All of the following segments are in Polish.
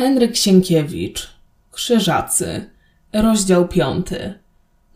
Henryk Sienkiewicz, Krzyżacy, rozdział 5.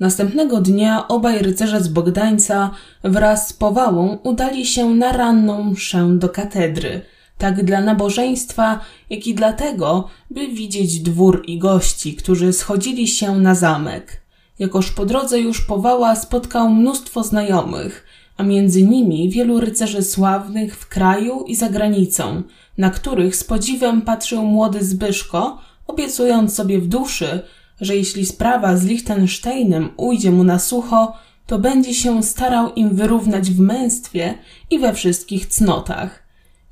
Następnego dnia obaj rycerze z Bogdańca wraz z Powałą udali się na ranną mszę do katedry, tak dla nabożeństwa, jak i dlatego, by widzieć dwór i gości, którzy schodzili się na zamek. Jakoż po drodze już Powała spotkał mnóstwo znajomych, a między nimi wielu rycerzy sławnych w kraju i za granicą, na których z podziwem patrzył młody Zbyszko, obiecując sobie w duszy, że jeśli sprawa z Lichtensteinem ujdzie mu na sucho, to będzie się starał im wyrównać w męstwie i we wszystkich cnotach.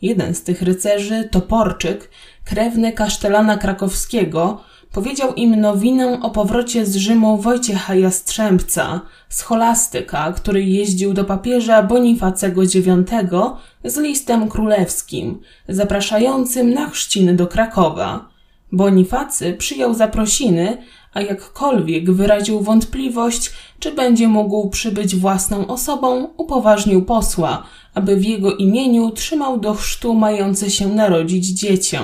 Jeden z tych rycerzy, Toporczyk, krewny kasztelana krakowskiego, powiedział im nowinę o powrocie z Rzymu Wojciecha Jastrzębca, scholastyka, który jeździł do papieża Bonifacego IX z listem królewskim, zapraszającym na chrzciny do Krakowa. Bonifacy przyjął zaprosiny, a jakkolwiek wyraził wątpliwość, czy będzie mógł przybyć własną osobą, upoważnił posła, aby w jego imieniu trzymał do chrztu mające się narodzić dziecię,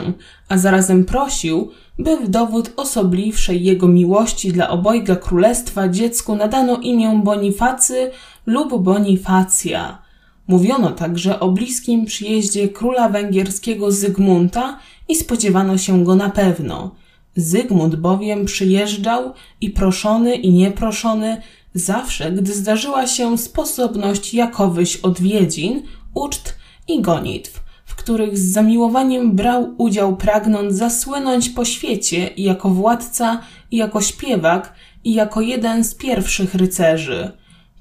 a zarazem prosił, by w dowód osobliwszej jego miłości dla obojga królestwa dziecku nadano imię Bonifacy lub Bonifacja. Mówiono także o bliskim przyjeździe króla węgierskiego Zygmunta i spodziewano się go na pewno. Zygmunt bowiem przyjeżdżał i proszony i nieproszony zawsze, gdy zdarzyła się sposobność jakowyś odwiedzin, uczt i gonitw, w których z zamiłowaniem brał udział, pragnąc zasłynąć po świecie i jako władca, i jako śpiewak, i jako jeden z pierwszych rycerzy.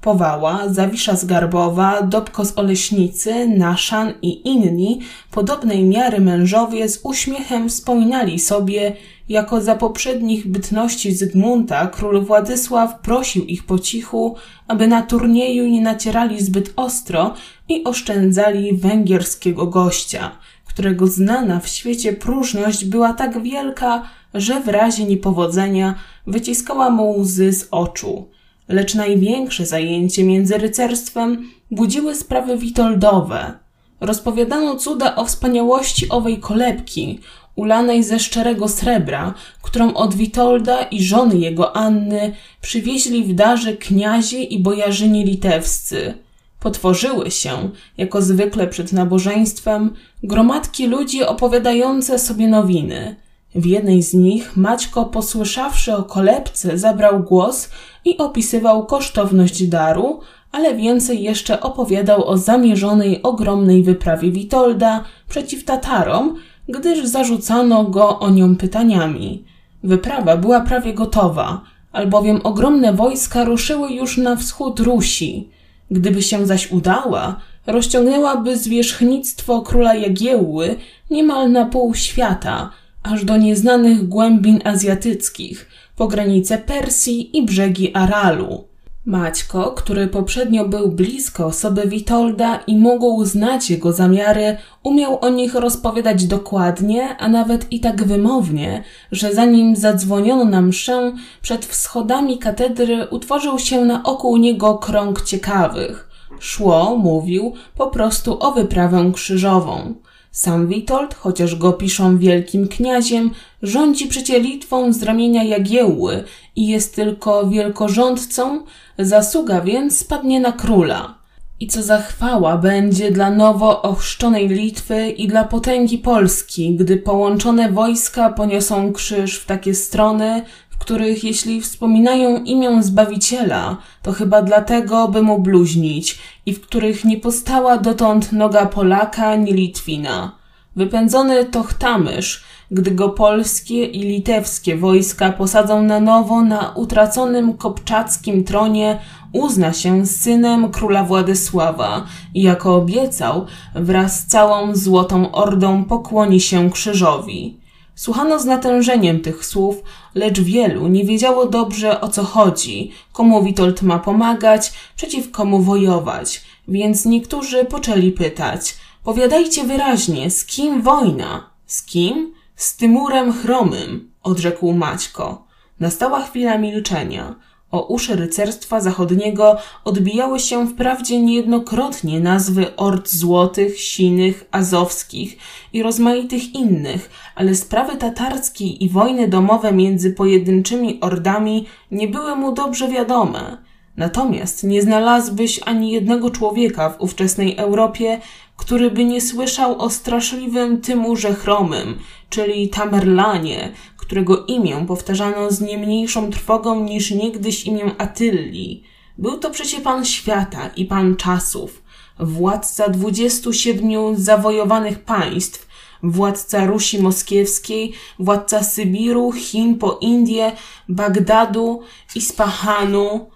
Powała, Zawisza Zgarbowa, Dobko z Oleśnicy, Naszan i inni podobnej miary mężowie z uśmiechem wspominali sobie, jako za poprzednich bytności Zygmunta król Władysław prosił ich po cichu, aby na turnieju nie nacierali zbyt ostro i oszczędzali węgierskiego gościa, którego znana w świecie próżność była tak wielka, że w razie niepowodzenia wyciskała mu łzy z oczu. Lecz największe zajęcie między rycerstwem budziły sprawy witoldowe. Rozpowiadano cuda o wspaniałości owej kolebki, ulanej ze szczerego srebra, którą od Witolda i żony jego Anny przywieźli w darze kniazie i bojarzyni litewscy. Potworzyły się, jako zwykle przed nabożeństwem, gromadki ludzi opowiadające sobie nowiny. W jednej z nich Maćko, posłyszawszy o kolebce, zabrał głos i opisywał kosztowność daru, ale więcej jeszcze opowiadał o zamierzonej ogromnej wyprawie Witolda przeciw Tatarom, gdyż zarzucano go o nią pytaniami. Wyprawa była prawie gotowa, albowiem ogromne wojska ruszyły już na wschód Rusi. Gdyby się zaś udała, rozciągnęłaby zwierzchnictwo króla Jagiełły niemal na pół świata, aż do nieznanych głębin azjatyckich, po granice Persji i brzegi Aralu. Maćko, który poprzednio był blisko osoby Witolda i mógł znać jego zamiary, umiał o nich rozpowiadać dokładnie, a nawet i tak wymownie, że zanim zadzwoniono na mszę, przed wschodami katedry utworzył się naokół niego krąg ciekawych. Szło, mówił, po prostu o wyprawę krzyżową. Sam Witold, chociaż go piszą wielkim kniaziem, rządzi przecie Litwą z ramienia Jagiełły i jest tylko wielkorządcą, zasługa więc spadnie na króla. I co za chwała będzie dla nowo ochrzczonej Litwy i dla potęgi Polski, gdy połączone wojska poniosą krzyż w takie strony, w których jeśli wspominają imię Zbawiciela, to chyba dlatego, by mu bluźnić, i w których nie postała dotąd noga Polaka ni Litwina. Wypędzony Tochtamysz, gdy go polskie i litewskie wojska posadzą na nowo na utraconym kopczackim tronie, uzna się synem króla Władysława i jako obiecał, wraz z całą złotą ordą pokłoni się krzyżowi. Słuchano z natężeniem tych słów, lecz wielu nie wiedziało dobrze, o co chodzi, komu Witold ma pomagać, przeciw komu wojować, więc niektórzy poczęli pytać: powiadajcie wyraźnie, z kim wojna? Z kim? Z Tymurem Chromym, odrzekł Maćko. Nastała chwila milczenia. O uszy rycerstwa zachodniego odbijały się wprawdzie niejednokrotnie nazwy ord złotych, sinych, azowskich i rozmaitych innych, ale sprawy tatarskiej i wojny domowe między pojedynczymi ordami nie były mu dobrze wiadome. Natomiast nie znalazłbyś ani jednego człowieka w ówczesnej Europie, który by nie słyszał o straszliwym Tymurze Chromym, czyli Tamerlanie, którego imię powtarzano z nie mniejszą trwogą niż niegdyś imię Atylli. Był to przecie pan świata i pan czasów, władca 27 zawojowanych państw, władca Rusi Moskiewskiej, władca Sybiru, Chin po Indie, Bagdadu, Ispahanu,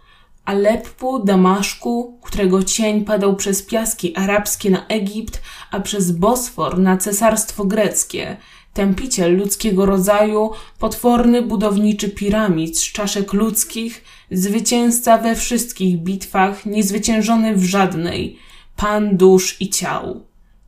Aleppu, Damaszku, którego cień padał przez piaski arabskie na Egipt, a przez Bosfor na Cesarstwo Greckie. Tępiciel ludzkiego rodzaju, potworny budowniczy piramid z czaszek ludzkich, zwycięzca we wszystkich bitwach, niezwyciężony w żadnej, pan dusz i ciał.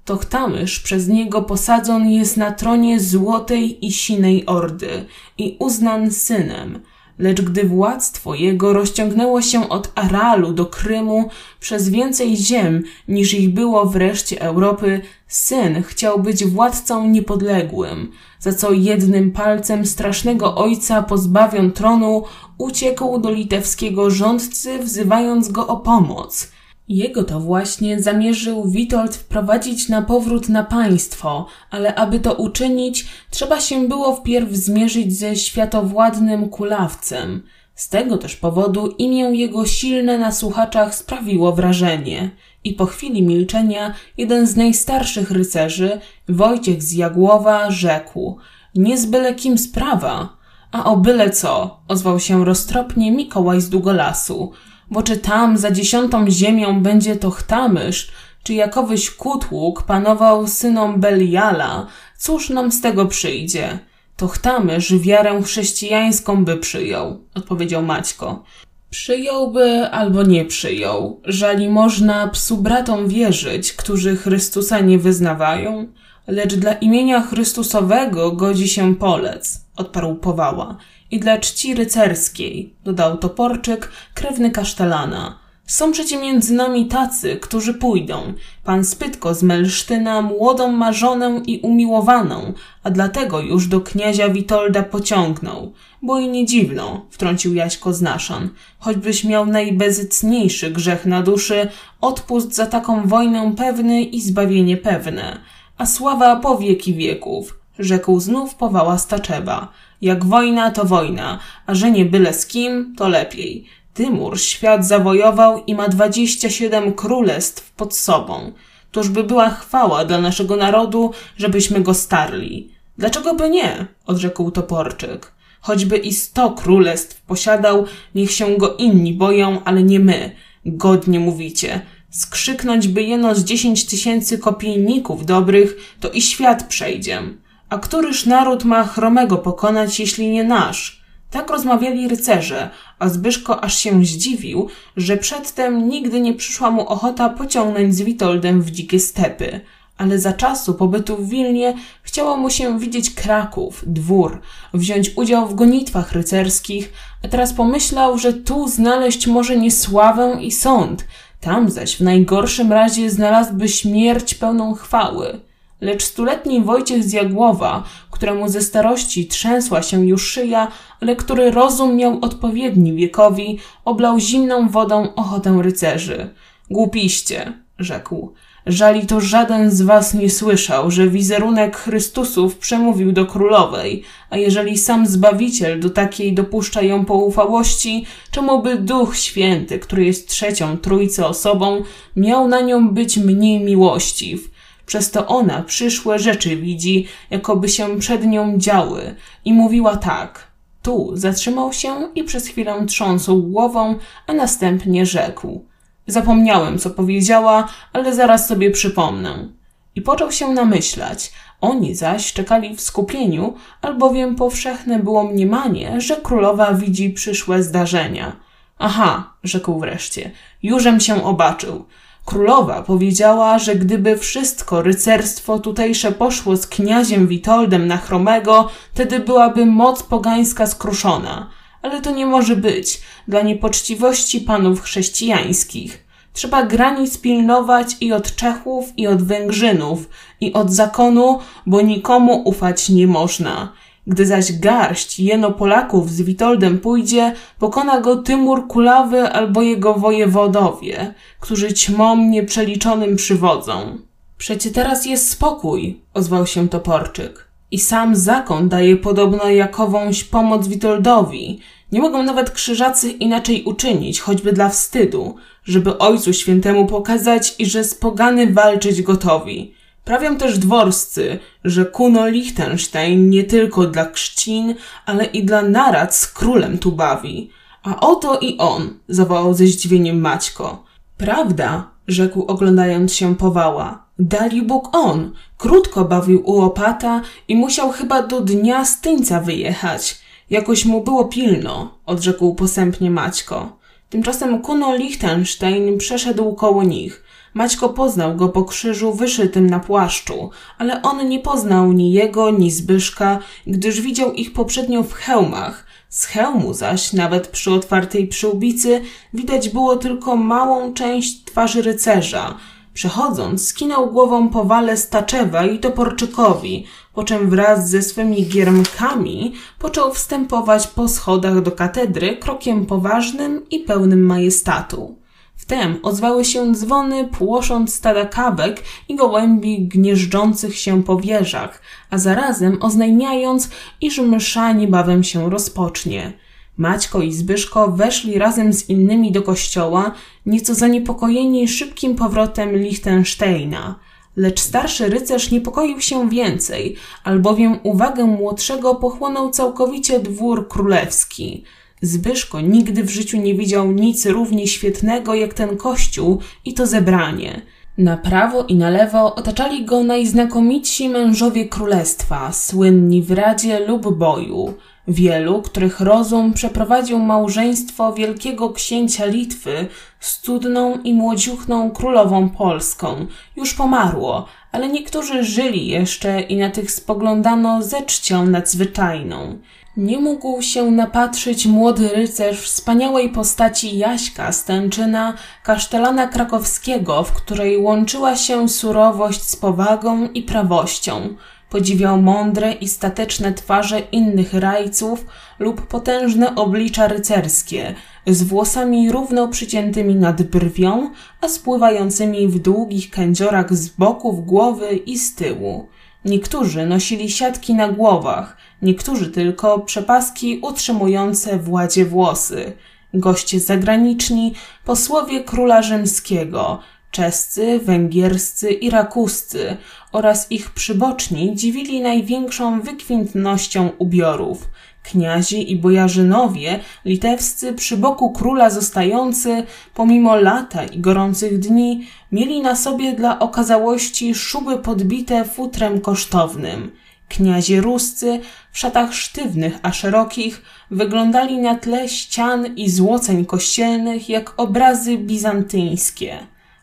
Tochtamysz przez niego posadzon jest na tronie złotej i sinej ordy i uznan synem. Lecz gdy władztwo jego rozciągnęło się od Aralu do Krymu przez więcej ziem niż ich było w reszcie Europy, syn chciał być władcą niepodległym, za co jednym palcem strasznego ojca pozbawion tronu uciekł do litewskiego rządcy, wzywając go o pomoc. Jego to właśnie zamierzył Witold wprowadzić na powrót na państwo, ale aby to uczynić, trzeba się było wpierw zmierzyć ze światowładnym Kulawcem. Z tego też powodu imię jego silne na słuchaczach sprawiło wrażenie. I po chwili milczenia jeden z najstarszych rycerzy, Wojciech z Jagłowa, rzekł: „Nie z byle kim sprawa, a o byle co”, ozwał się roztropnie Mikołaj z Długolasu. „Bo czy tam za 10. ziemią będzie Tochtamysz, czy jakowyś Kutłuk panował synom Beliala, cóż nam z tego przyjdzie? Tochtamysz wiarę chrześcijańską by przyjął”, odpowiedział Maćko. „Przyjąłby albo nie przyjął, żali można psu bratom wierzyć, którzy Chrystusa nie wyznawają, lecz dla imienia Chrystusowego godzi się polec”, odparł Powała. „I dla czci rycerskiej”, dodał Toporczyk, krewny Kasztelana. „Są przecie między nami tacy, którzy pójdą. Pan Spytko z Melsztyna młodą ma żonę i umiłowaną, a dlatego już do kniazia Witolda pociągnął. Bo i nie dziwno”, wtrącił Jaśko z Naszan. „Choćbyś miał najbezycniejszy grzech na duszy, odpust za taką wojnę pewny i zbawienie pewne. A sława po wieki wieków”, rzekł znów Powała Staczewa. „Jak wojna, to wojna, a że nie byle z kim, to lepiej. Tymur świat zawojował i ma 27 królestw pod sobą. Toż by była chwała dla naszego narodu, żebyśmy go starli”. „Dlaczego by nie?”, odrzekł Toporczyk. „Choćby i 100 królestw posiadał, niech się go inni boją, ale nie my. Godnie mówicie. Skrzyknąć by jeno z 10 tysięcy kopijników dobrych, to i świat przejdziem. A któryż naród ma Chromego pokonać, jeśli nie nasz?” Tak rozmawiali rycerze, a Zbyszko aż się zdziwił, że przedtem nigdy nie przyszła mu ochota pociągnąć z Witoldem w dzikie stepy. Ale za czasu pobytu w Wilnie chciało mu się widzieć Kraków, dwór, wziąć udział w gonitwach rycerskich, a teraz pomyślał, że tu znaleźć może nie sławę i sąd, tam zaś w najgorszym razie znalazłby śmierć pełną chwały. Lecz 100-letni Wojciech z Jagłowa, któremu ze starości trzęsła się już szyja, ale który rozum miał odpowiedni wiekowi, oblał zimną wodą ochotę rycerzy. „Głupiście”, rzekł. „Żali to żaden z was nie słyszał, że wizerunek Chrystusów przemówił do królowej, a jeżeli sam Zbawiciel do takiej dopuszcza ją poufałości, czemu by Duch Święty, który jest trzecią trójcy osobą, miał na nią być mniej miłościw? Przez to ona przyszłe rzeczy widzi, jakoby się przed nią działy, i mówiła tak”. Tu zatrzymał się i przez chwilę trząsł głową, a następnie rzekł: „Zapomniałem, co powiedziała, ale zaraz sobie przypomnę”. I począł się namyślać. Oni zaś czekali w skupieniu, albowiem powszechne było mniemanie, że królowa widzi przyszłe zdarzenia. „Aha”, rzekł wreszcie, „jużem się obaczył. Królowa powiedziała, że gdyby wszystko rycerstwo tutejsze poszło z kniaziem Witoldem na Chromego, tedy byłaby moc pogańska skruszona. ale to nie może być dla niepoczciwości panów chrześcijańskich. Trzeba granic pilnować i od Czechów, i od Węgrzynów, i od zakonu, bo nikomu ufać nie można. Gdy zaś garść jeno Polaków z Witoldem pójdzie, pokona go Tymur Kulawy albo jego wojewodowie, którzy ćmom nieprzeliczonym przywodzą. Przecie teraz jest spokój, ozwał się Toporczyk. I sam zakon daje podobno jakowąś pomoc Witoldowi. Nie mogą nawet krzyżacy inaczej uczynić, choćby dla wstydu, żeby Ojcu Świętemu pokazać i że z pogany walczyć gotowi. Prawią też dworscy, że Kuno Lichtenstein nie tylko dla krzcin, ale i dla narad z królem tu bawi. A oto i on, zawołał ze zdziwieniem Maćko. Prawda, rzekł oglądając się Powała. Dalibóg on, krótko bawił u opata i musiał chyba do dnia Styńca wyjechać. Jakoś mu było pilno, odrzekł posępnie Maćko. Tymczasem Kuno Lichtenstein przeszedł koło nich. Maćko poznał go po krzyżu wyszytym na płaszczu, ale on nie poznał ni jego, ni Zbyszka, gdyż widział ich poprzednio w hełmach. Z hełmu zaś, nawet przy otwartej przyłbicy, widać było tylko małą część twarzy rycerza. Przechodząc, skinął głową Powale Staczewa i Toporczykowi, po czym wraz ze swymi giermkami począł wstępować po schodach do katedry krokiem poważnym i pełnym majestatu. Wtem ozwały się dzwony, płosząc stada kawek i gołębi gnieżdżących się po wieżach, a zarazem oznajmiając, iż msza niebawem się rozpocznie. Maćko i Zbyszko weszli razem z innymi do kościoła, nieco zaniepokojeni szybkim powrotem Lichtensteina. Lecz starszy rycerz niepokoił się więcej, albowiem uwagę młodszego pochłonął całkowicie dwór królewski. Zbyszko nigdy w życiu nie widział nic równie świetnego jak ten kościół i to zebranie. Na prawo i na lewo otaczali go najznakomitsi mężowie królestwa, słynni w radzie lub boju. Wielu, których rozum przeprowadził małżeństwo wielkiego księcia Litwy z cudną i młodziuchną królową polską, już pomarło, ale niektórzy żyli jeszcze i na tych spoglądano ze czcią nadzwyczajną. Nie mógł się napatrzyć młody rycerz wspaniałej postaci Jaśka z Tęczyna, kasztelana krakowskiego, w której łączyła się surowość z powagą i prawością. Podziwiał mądre i stateczne twarze innych rajców lub potężne oblicza rycerskie, z włosami równo przyciętymi nad brwią, a spływającymi w długich kędziorach z boków głowy i z tyłu. Niektórzy nosili siatki na głowach, niektórzy tylko przepaski utrzymujące władzie włosy. Goście zagraniczni, posłowie króla rzymskiego, czescy, węgierscy i rakuscy oraz ich przyboczni dziwili największą wykwintnością ubiorów. Kniazi i bojarzynowie litewscy przy boku króla zostający, pomimo lata i gorących dni, mieli na sobie dla okazałości szuby podbite futrem kosztownym. Kniazie ruscy w szatach sztywnych a szerokich wyglądali na tle ścian i złoceń kościelnych jak obrazy bizantyńskie.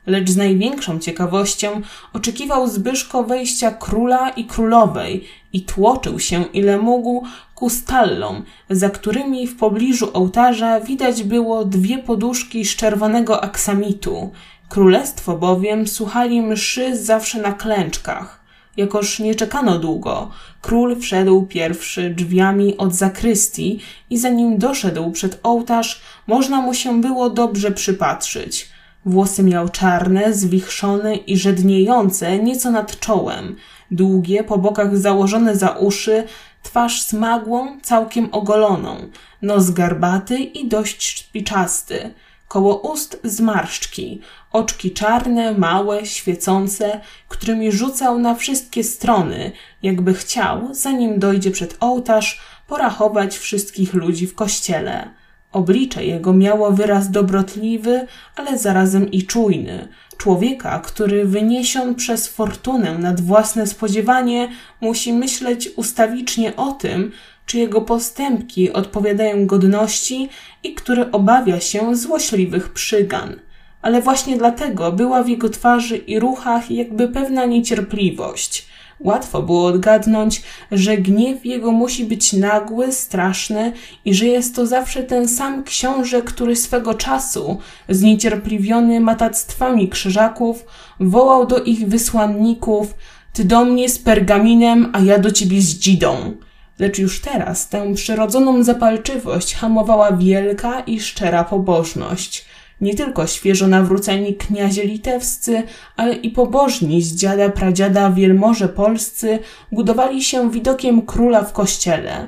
Lecz z największą ciekawością oczekiwał Zbyszko wejścia króla i królowej i tłoczył się ile mógł ku stallom, za którymi w pobliżu ołtarza widać było dwie poduszki z czerwonego aksamitu. Królestwo bowiem słuchali mszy zawsze na klęczkach. Jakoż nie czekano długo, król wszedł pierwszy drzwiami od zakrystii i zanim doszedł przed ołtarz, można mu się było dobrze przypatrzyć. Włosy miał czarne, zwichrzone i żedniejące nieco nad czołem, długie, po bokach założone za uszy, twarz smagłą, całkiem ogoloną, nos garbaty i dość szpiczasty, koło ust zmarszczki, oczki czarne, małe, świecące, którymi rzucał na wszystkie strony, jakby chciał, zanim dojdzie przed ołtarz, porachować wszystkich ludzi w kościele. Oblicze jego miało wyraz dobrotliwy, ale zarazem i czujny. Człowieka, który wyniesion przez fortunę nad własne spodziewanie, musi myśleć ustawicznie o tym, czy jego postępki odpowiadają godności i który obawia się złośliwych przygan. Ale właśnie dlatego była w jego twarzy i ruchach jakby pewna niecierpliwość. Łatwo było odgadnąć, że gniew jego musi być nagły, straszny i że jest to zawsze ten sam książę, który swego czasu, zniecierpliwiony matactwami krzyżaków, wołał do ich wysłanników: ty do mnie z pergaminem, a ja do ciebie z dzidą. Lecz już teraz tę przyrodzoną zapalczywość hamowała wielka i szczera pobożność. Nie tylko świeżo nawróceni kniazie litewscy, ale i pobożni z dziada pradziada wielmoże polscy budowali się widokiem króla w kościele.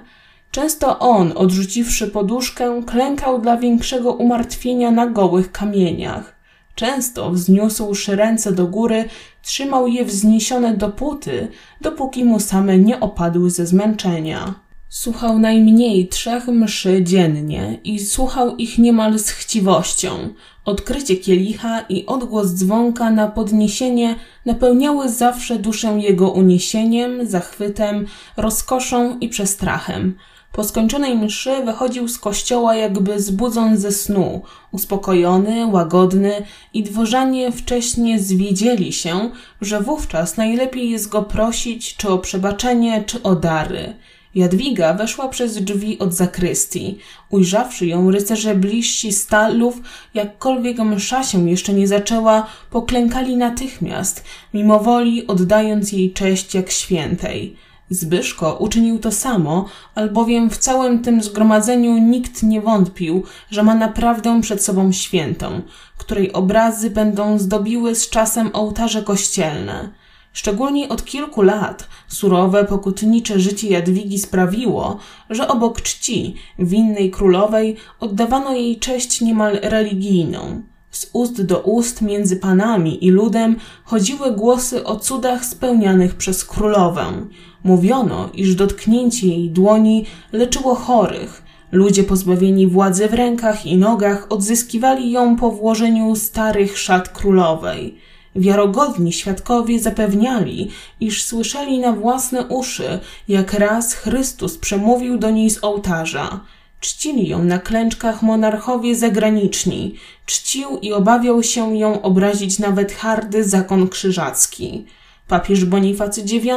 Często on, odrzuciwszy poduszkę, klękał dla większego umartwienia na gołych kamieniach. Często, wzniósłszy ręce do góry, trzymał je wzniesione dopóki mu same nie opadły ze zmęczenia. Słuchał najmniej 3 mszy dziennie i słuchał ich niemal z chciwością. Odkrycie kielicha i odgłos dzwonka na podniesienie napełniały zawsze duszę jego uniesieniem, zachwytem, rozkoszą i przestrachem. Po skończonej mszy wychodził z kościoła jakby zbudzony ze snu, uspokojony, łagodny i dworzanie wcześnie zwiedzieli się, że wówczas najlepiej jest go prosić czy o przebaczenie, czy o dary. Jadwiga weszła przez drzwi od zakrystii. Ujrzawszy ją, rycerze bliżsi stalów, jakkolwiek msza się jeszcze nie zaczęła, poklękali natychmiast, mimowoli oddając jej cześć jak świętej. Zbyszko uczynił to samo, albowiem w całym tym zgromadzeniu nikt nie wątpił, że ma naprawdę przed sobą świętą, której obrazy będą zdobiły z czasem ołtarze kościelne. Szczególnie od kilku lat surowe, pokutnicze życie Jadwigi sprawiło, że obok czci winnej królowej oddawano jej cześć niemal religijną. Z ust do ust między panami i ludem chodziły głosy o cudach spełnianych przez królowę. Mówiono, iż dotknięcie jej dłoni leczyło chorych. Ludzie pozbawieni władzy w rękach i nogach odzyskiwali ją po włożeniu starych szat królowej. Wiarogodni świadkowie zapewniali, iż słyszeli na własne uszy, jak raz Chrystus przemówił do niej z ołtarza. Czcili ją na klęczkach monarchowie zagraniczni. Czcił i obawiał się ją obrazić nawet hardy zakon krzyżacki. Papież Bonifacy IX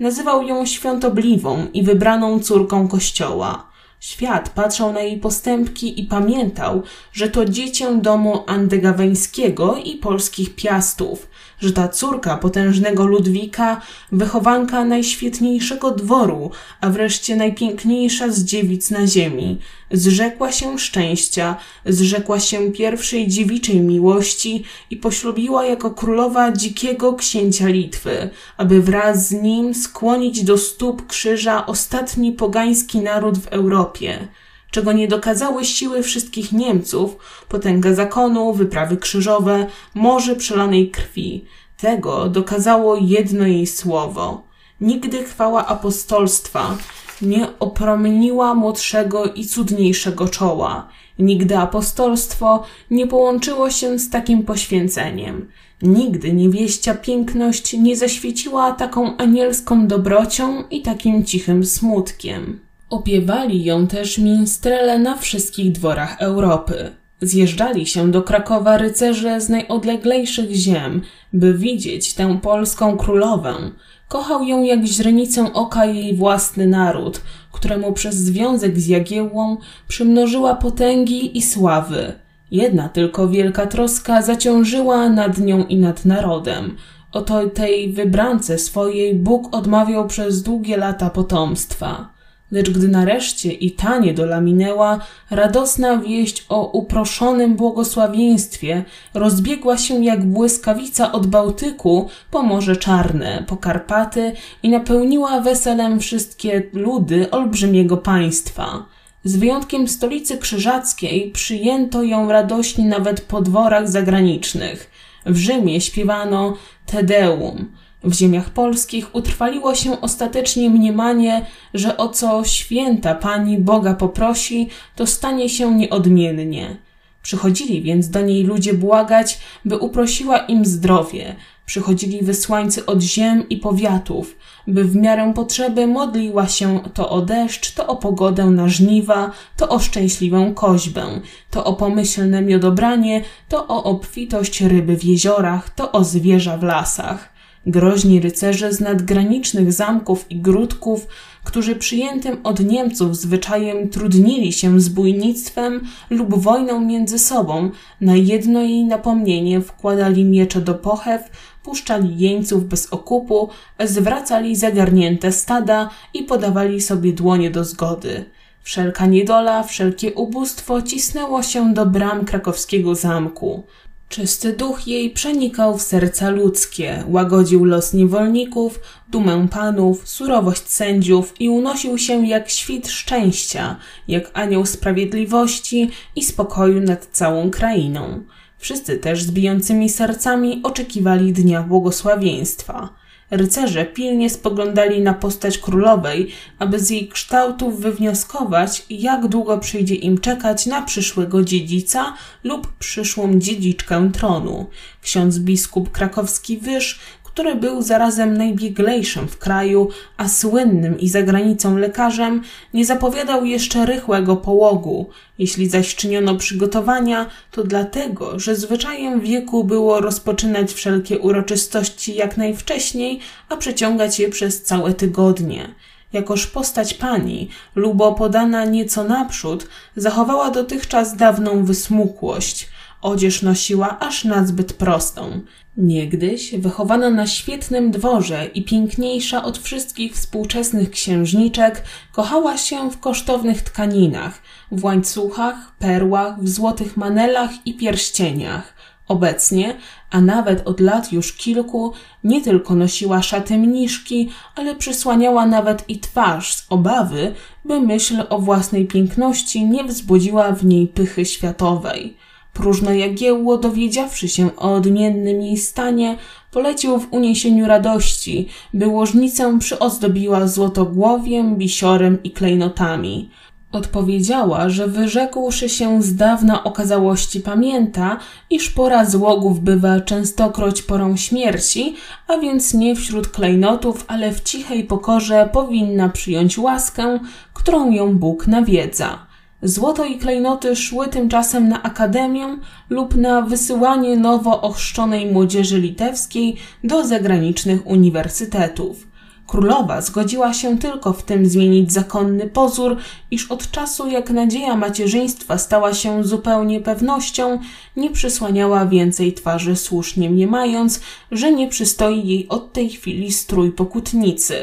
nazywał ją świątobliwą i wybraną córką Kościoła. Świat patrzył na jej postępki i pamiętał, że to dziecię domu andegaweńskiego i polskich piastów, że ta córka potężnego Ludwika, wychowanka najświetniejszego dworu, a wreszcie najpiękniejsza z dziewic na ziemi, zrzekła się szczęścia, zrzekła się pierwszej dziewiczej miłości i poślubiła jako królowa dzikiego księcia Litwy, aby wraz z nim skłonić do stóp krzyża ostatni pogański naród w Europie, czego nie dokazały siły wszystkich Niemców, potęga zakonu, wyprawy krzyżowe, morze przelanej krwi. Tego dokazało jedno jej słowo. Nigdy chwała apostolstwa nie opromieniła młodszego i cudniejszego czoła. Nigdy apostolstwo nie połączyło się z takim poświęceniem. Nigdy niewieścia piękność nie zaświeciła taką anielską dobrocią i takim cichym smutkiem. Opiewali ją też minstrele na wszystkich dworach Europy. Zjeżdżali się do Krakowa rycerze z najodleglejszych ziem, by widzieć tę polską królowę. Kochał ją jak źrenicę oka jej własny naród, któremu przez związek z Jagiełłą przymnożyła potęgi i sławy. Jedna tylko wielka troska zaciążyła nad nią i nad narodem. Oto tej wybrance swojej Bóg odmawiał przez długie lata potomstwa. Lecz gdy nareszcie i ta niedola minęła, radosna wieść o uproszonym błogosławieństwie rozbiegła się jak błyskawica od Bałtyku po Morze Czarne, po Karpaty i napełniła weselem wszystkie ludy olbrzymiego państwa. Z wyjątkiem stolicy krzyżackiej przyjęto ją radośnie nawet po dworach zagranicznych. W Rzymie śpiewano Te Deum. W ziemiach polskich utrwaliło się ostatecznie mniemanie, że o co święta Pani Boga poprosi, to stanie się nieodmiennie. Przychodzili więc do niej ludzie błagać, by uprosiła im zdrowie. Przychodzili wysłańcy od ziem i powiatów, by w miarę potrzeby modliła się to o deszcz, to o pogodę na żniwa, to o szczęśliwą koźbę, to o pomyślne miodobranie, to o obfitość ryby w jeziorach, to o zwierza w lasach. groźni rycerze z nadgranicznych zamków i gródków, którzy przyjętym od Niemców zwyczajem trudnili się zbójnictwem lub wojną między sobą, na jedno jej napomnienie wkładali miecze do pochew, puszczali jeńców bez okupu, zwracali zagarnięte stada i podawali sobie dłonie do zgody. Wszelka niedola, wszelkie ubóstwo cisnęło się do bram krakowskiego zamku. Czysty duch jej przenikał w serca ludzkie, łagodził los niewolników, dumę panów, surowość sędziów i unosił się jak świt szczęścia, jak anioł sprawiedliwości i spokoju nad całą krainą. Wszyscy też z bijącymi sercami oczekiwali dnia błogosławieństwa. Rycerze pilnie spoglądali na postać królowej, aby z jej kształtów wywnioskować, jak długo przyjdzie im czekać na przyszłego dziedzica lub przyszłą dziedziczkę tronu. Ksiądz biskup krakowski Wyż, który był zarazem najbieglejszym w kraju, a słynnym i za granicą lekarzem, nie zapowiadał jeszcze rychłego połogu. Jeśli zaś czyniono przygotowania, to dlatego, że zwyczajem wieku było rozpoczynać wszelkie uroczystości jak najwcześniej, a przeciągać je przez całe tygodnie. Jakoż postać pani, lubo podana nieco naprzód, zachowała dotychczas dawną wysmukłość. Odzież nosiła aż nazbyt prostą. Niegdyś wychowana na świetnym dworze i piękniejsza od wszystkich współczesnych księżniczek, kochała się w kosztownych tkaninach, w łańcuchach, perłach, w złotych manelach i pierścieniach. Obecnie, a nawet od lat już kilku, nie tylko nosiła szaty mniszki, ale przysłaniała nawet i twarz z obawy, by myśl o własnej piękności nie wzbudziła w niej pychy światowej. Próżno Jagiełło, dowiedziawszy się o odmiennym jej stanie, polecił w uniesieniu radości, by łożnicę przyozdobiła złotogłowiem, bisiorem i klejnotami. Odpowiedziała, że wyrzekłszy się z dawna okazałości pamięta, iż pora złogów bywa częstokroć porą śmierci, a więc nie wśród klejnotów, ale w cichej pokorze powinna przyjąć łaskę, którą ją Bóg nawiedza. Złoto i klejnoty szły tymczasem na akademię lub na wysyłanie nowo ochrzczonej młodzieży litewskiej do zagranicznych uniwersytetów. Królowa zgodziła się tylko w tym zmienić zakonny pozór, iż od czasu jak nadzieja macierzyństwa stała się zupełnie pewnością, nie przysłaniała więcej twarzy słusznie mniemając, że nie przystoi jej od tej chwili strój pokutnicy.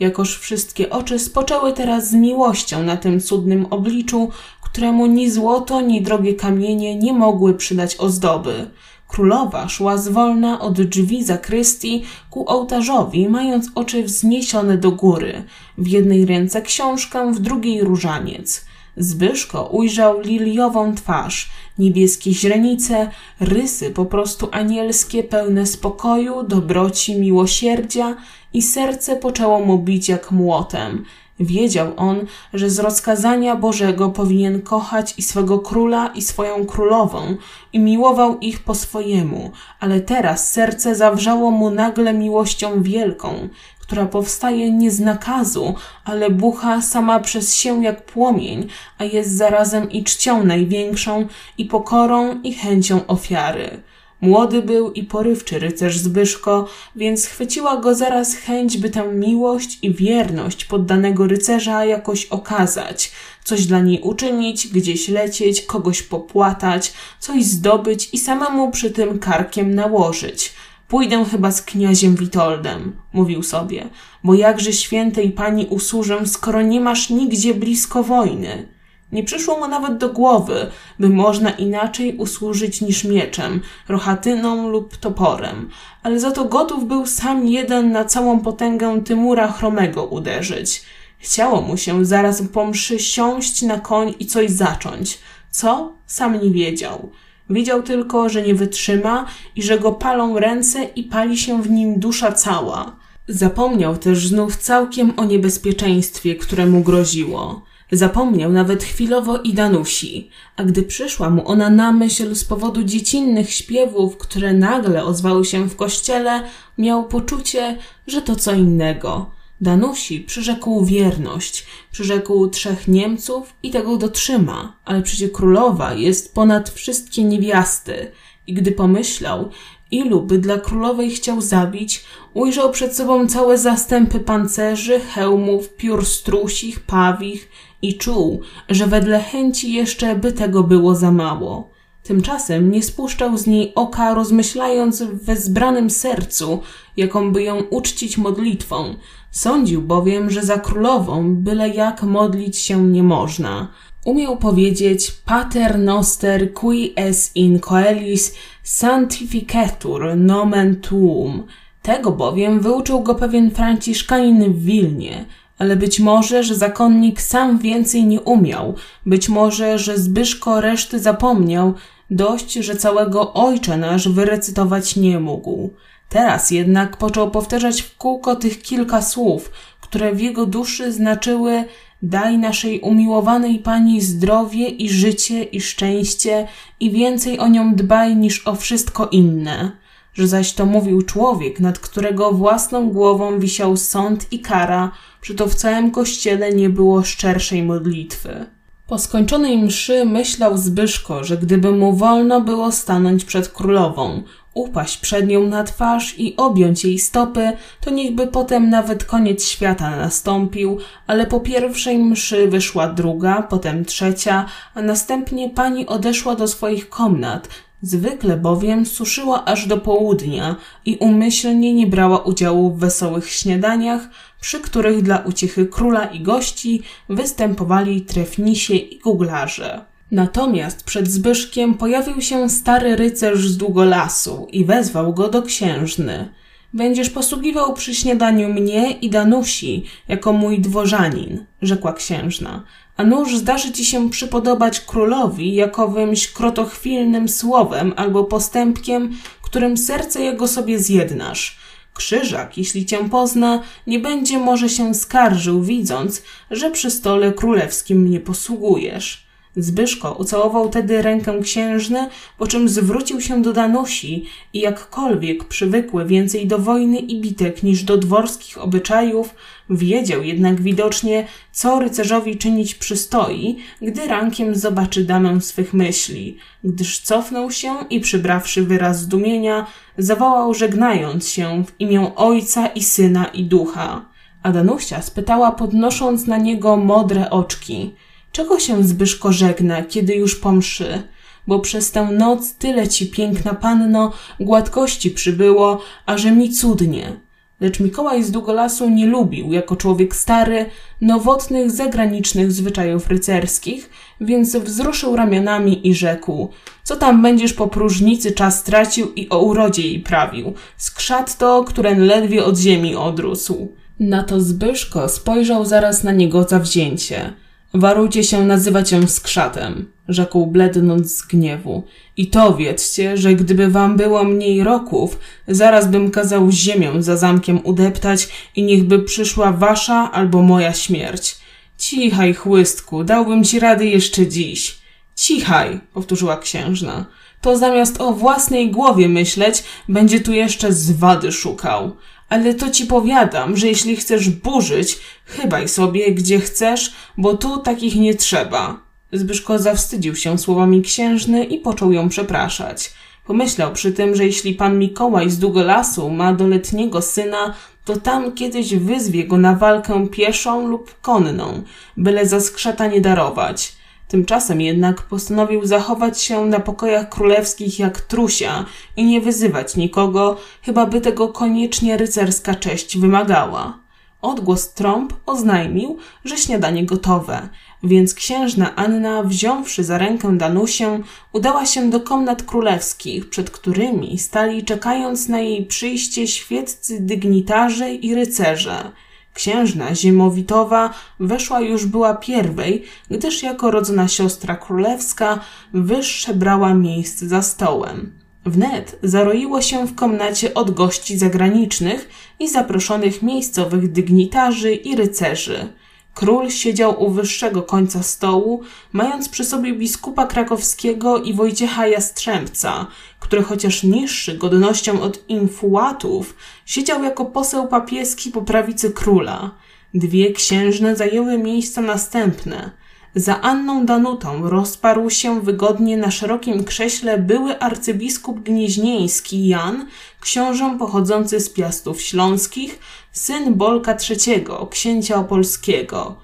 Jakoż wszystkie oczy spoczęły teraz z miłością na tym cudnym obliczu, któremu ni złoto, ni drogie kamienie nie mogły przydać ozdoby. Królowa szła zwolna od drzwi zakrystii ku ołtarzowi, mając oczy wzniesione do góry. W jednej ręce książkę, w drugiej różaniec. Zbyszko ujrzał liliową twarz, niebieskie źrenice, rysy po prostu anielskie, pełne spokoju, dobroci, miłosierdzia i serce poczęło mu bić jak młotem. Wiedział on, że z rozkazania Bożego powinien kochać i swego króla i swoją królową i miłował ich po swojemu, ale teraz serce zawrzało mu nagle miłością wielką, która powstaje nie z nakazu, ale bucha sama przez się jak płomień, a jest zarazem i czcią największą, i pokorą, i chęcią ofiary. Młody był i porywczy rycerz Zbyszko, więc chwyciła go zaraz chęć, by tę miłość i wierność poddanego rycerza jakoś okazać, coś dla niej uczynić, gdzieś lecieć, kogoś popłatać, coś zdobyć i samemu przy tym karkiem nałożyć. Pójdę chyba z kniaziem Witoldem, mówił sobie, bo jakże świętej pani usłużę, skoro nie masz nigdzie blisko wojny. Nie przyszło mu nawet do głowy, by można inaczej usłużyć niż mieczem, rochatyną lub toporem, ale za to gotów był sam jeden na całą potęgę Tymura Chromego uderzyć. Chciało mu się zaraz po mszy siąść na koń i coś zacząć. Co? Sam nie wiedział. Wiedział tylko, że nie wytrzyma i że go palą ręce i pali się w nim dusza cała. Zapomniał też znów całkiem o niebezpieczeństwie, które mu groziło. Zapomniał nawet chwilowo i Danusi, a gdy przyszła mu ona na myśl z powodu dziecinnych śpiewów, które nagle ozwały się w kościele, miał poczucie, że to co innego. Danusi przyrzekł wierność, przyrzekł 3 Niemców i tego dotrzyma, ale przecie królowa jest ponad wszystkie niewiasty. I gdy pomyślał, ilu by dla królowej chciał zabić, ujrzał przed sobą całe zastępy pancerzy, hełmów, piór strusich, pawich i czuł, że wedle chęci jeszcze by tego było za mało. Tymczasem nie spuszczał z niej oka, rozmyślając w wezbranym sercu, jaką by ją uczcić modlitwą. Sądził bowiem, że za królową byle jak modlić się nie można. Umiał powiedzieć Pater noster qui es in coelis sanctificetur nomen tuum. Tego bowiem wyuczył go pewien franciszkanin w Wilnie. Ale być może, że zakonnik sam więcej nie umiał, być może, że Zbyszko reszty zapomniał, dość, że całego Ojcze Nasz wyrecytować nie mógł. Teraz jednak począł powtarzać w kółko tych kilka słów, które w jego duszy znaczyły daj naszej umiłowanej Pani zdrowie i życie i szczęście i więcej o nią dbaj niż o wszystko inne. Że zaś to mówił człowiek, nad którego własną głową wisiał sąd i kara, że to w całym kościele nie było szczerszej modlitwy. Po skończonej mszy myślał Zbyszko, że gdyby mu wolno było stanąć przed królową, upaść przed nią na twarz i objąć jej stopy, to niechby potem nawet koniec świata nastąpił, ale po pierwszej mszy wyszła druga, potem trzecia, a następnie pani odeszła do swoich komnat, zwykle bowiem suszyła aż do południa i umyślnie nie brała udziału w wesołych śniadaniach, przy których dla uciechy króla i gości występowali trefnisie i guglarze. Natomiast przed Zbyszkiem pojawił się stary rycerz z Długolasu i wezwał go do księżny. Będziesz posługiwał przy śniadaniu mnie i Danusi jako mój dworzanin, rzekła księżna. A nuż zdarzy ci się przypodobać królowi jakowymś krotochwilnym słowem albo postępkiem, którym serce jego sobie zjednasz. Krzyżak, jeśli cię pozna, nie będzie może się skarżył, widząc, że przy stole królewskim nie posługujesz. Zbyszko ucałował tedy rękę księżny, po czym zwrócił się do Danusi i jakkolwiek przywykły więcej do wojny i bitek niż do dworskich obyczajów, wiedział jednak widocznie, co rycerzowi czynić przystoi, gdy rankiem zobaczy damę swych myśli, gdyż cofnął się i przybrawszy wyraz zdumienia, zawołał żegnając się w imię Ojca i Syna i Ducha. A Danusia spytała podnosząc na niego modre oczki. Czego się Zbyszko żegna, kiedy już po mszy? Bo przez tę noc tyle ci, piękna panno, gładkości przybyło, a że mi cudnie. Lecz Mikołaj z Długolasu nie lubił, jako człowiek stary, nowotnych zagranicznych zwyczajów rycerskich, więc wzruszył ramionami i rzekł – co tam będziesz po próżnicy czas tracił i o urodzie jej prawił, skrzat to, które ledwie od ziemi odrósł. Na to Zbyszko spojrzał zaraz na niego zawzięcie. Warujcie się nazywać ją skrzatem, rzekł blednąc z gniewu. I to wiedzcie, że gdyby wam było mniej roków, zaraz bym kazał ziemię za zamkiem udeptać i niechby przyszła wasza albo moja śmierć. Cichaj, chłystku, dałbym ci rady jeszcze dziś. Cichaj, powtórzyła księżna. To zamiast o własnej głowie myśleć, będzie tu jeszcze zwady szukał. Ale to ci powiadam, że jeśli chcesz burzyć, chybaj sobie, gdzie chcesz, bo tu takich nie trzeba. Zbyszko zawstydził się słowami księżny i począł ją przepraszać. Pomyślał przy tym, że jeśli pan Mikołaj z Długolasu ma doletniego syna, to tam kiedyś wyzwie go na walkę pieszą lub konną, byle za skrzata nie darować. Tymczasem jednak postanowił zachować się na pokojach królewskich jak trusia i nie wyzywać nikogo, chyba by tego koniecznie rycerska cześć wymagała. Odgłos trąb oznajmił, że śniadanie gotowe, więc księżna Anna, wziąwszy za rękę Danusię, udała się do komnat królewskich, przed którymi stali czekając na jej przyjście świeccy dygnitarze i rycerze. Księżna Ziemowitowa weszła już była pierwej, gdyż jako rodzona siostra królewska wyższe brała miejsce za stołem. Wnet zaroiło się w komnacie od gości zagranicznych i zaproszonych miejscowych dygnitarzy i rycerzy. Król siedział u wyższego końca stołu, mając przy sobie biskupa krakowskiego i Wojciecha Jastrzębca, który chociaż niższy godnością od infułatów, siedział jako poseł papieski po prawicy króla. Dwie księżne zajęły miejsca następne. Za Anną Danutą rozparł się wygodnie na szerokim krześle były arcybiskup gnieźnieński Jan, książę pochodzący z Piastów Śląskich, syn Bolka III, księcia opolskiego.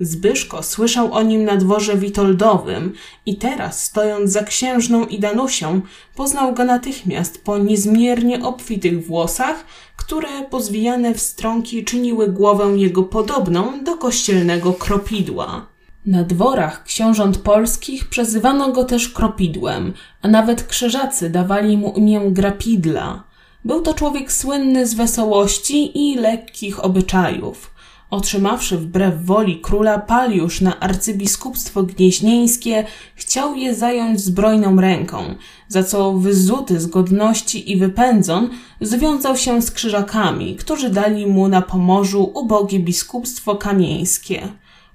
Zbyszko słyszał o nim na dworze witoldowym i teraz, stojąc za księżną i Danusią, poznał go natychmiast po niezmiernie obfitych włosach, które pozwijane w strąki czyniły głowę jego podobną do kościelnego kropidła. Na dworach książąt polskich przezywano go też kropidłem, a nawet krzyżacy dawali mu imię Grapidla. Był to człowiek słynny z wesołości i lekkich obyczajów. Otrzymawszy wbrew woli króla paliusz na arcybiskupstwo gnieźnieńskie, chciał je zająć zbrojną ręką, za co wyzuty z godności i wypędzon związał się z krzyżakami, którzy dali mu na Pomorzu ubogie biskupstwo kamieńskie.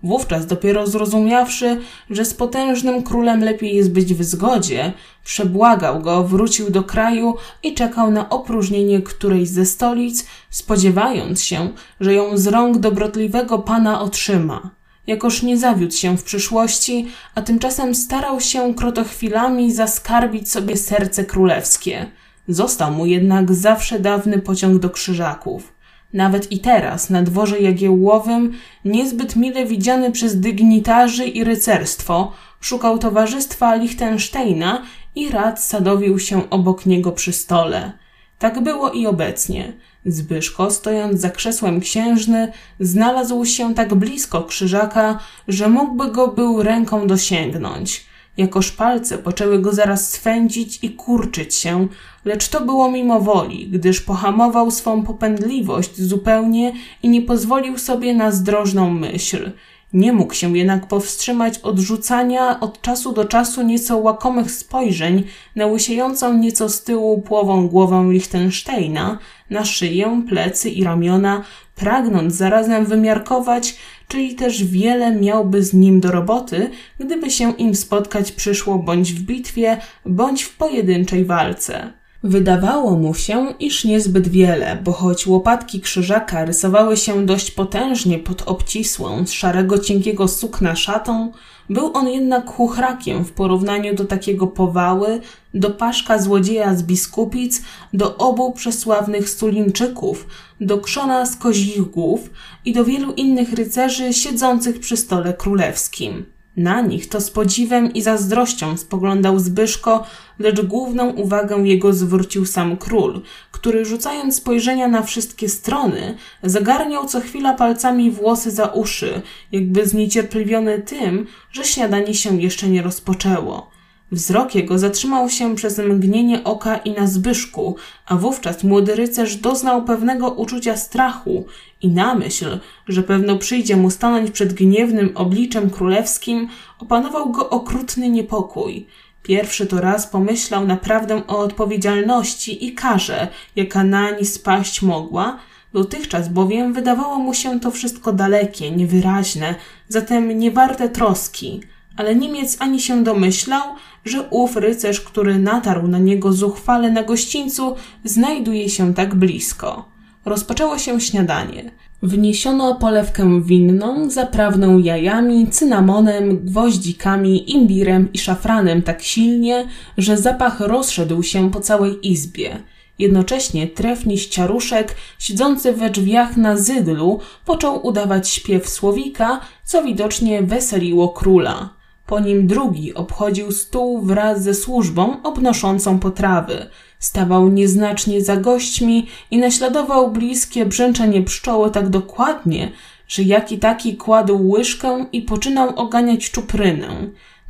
Wówczas dopiero zrozumiawszy, że z potężnym królem lepiej jest być w zgodzie, przebłagał go, wrócił do kraju i czekał na opróżnienie którejś ze stolic, spodziewając się, że ją z rąk dobrotliwego pana otrzyma. Jakoż nie zawiódł się w przyszłości, a tymczasem starał się krotochwilami zaskarbić sobie serce królewskie. Został mu jednak zawsze dawny pociąg do krzyżaków. Nawet i teraz, na dworze jagiełłowym, niezbyt mile widziany przez dygnitarzy i rycerstwo, szukał towarzystwa Lichtensteina i rad sadowił się obok niego przy stole. Tak było i obecnie. Zbyszko, stojąc za krzesłem księżny, znalazł się tak blisko krzyżaka, że mógłby go był ręką dosięgnąć. Jakoż palce poczęły go zaraz swędzić i kurczyć się, lecz to było mimo woli, gdyż pohamował swą popędliwość zupełnie i nie pozwolił sobie na zdrożną myśl. Nie mógł się jednak powstrzymać od rzucania od czasu do czasu nieco łakomych spojrzeń na łysiejącą nieco z tyłu płową głowę Lichtensteina, na szyję, plecy i ramiona, pragnąc zarazem wymiarkować, czyli też wiele miałby z nim do roboty, gdyby się im spotkać przyszło bądź w bitwie, bądź w pojedynczej walce. Wydawało mu się, iż niezbyt wiele, bo choć łopatki krzyżaka rysowały się dość potężnie pod obcisłą, z szarego cienkiego sukna szatą, był on jednak chuchrakiem w porównaniu do takiego Powały, do paszka złodzieja z Biskupic, do obu przesławnych Stulimczyków, do Krzona z Kozich Głów i do wielu innych rycerzy siedzących przy stole królewskim. Na nich to z podziwem i zazdrością spoglądał Zbyszko, lecz główną uwagę jego zwrócił sam król, który rzucając spojrzenia na wszystkie strony, zagarniał co chwila palcami włosy za uszy, jakby zniecierpliwiony tym, że śniadanie się jeszcze nie rozpoczęło. Wzrok jego zatrzymał się przez mgnienie oka i na Zbyszku, a wówczas młody rycerz doznał pewnego uczucia strachu i na myśl, że pewno przyjdzie mu stanąć przed gniewnym obliczem królewskim, opanował go okrutny niepokój. Pierwszy to raz pomyślał naprawdę o odpowiedzialności i karze, jaka nań spaść mogła. Dotychczas bowiem wydawało mu się to wszystko dalekie, niewyraźne, zatem niewarte troski. Ale Niemiec ani się domyślał, że ów rycerz, który natarł na niego zuchwale na gościńcu, znajduje się tak blisko. Rozpoczęło się śniadanie. Wniesiono polewkę winną, zaprawną jajami, cynamonem, gwoździkami, imbirem i szafranem tak silnie, że zapach rozszedł się po całej izbie. Jednocześnie trefni ściaruszek, siedzący we drzwiach na zydlu, począł udawać śpiew słowika, co widocznie weseliło króla. Po nim drugi obchodził stół wraz ze służbą obnoszącą potrawy. Stawał nieznacznie za gośćmi i naśladował bliskie brzęczenie pszczoły tak dokładnie, że jaki taki kładł łyżkę i poczynał oganiać czuprynę.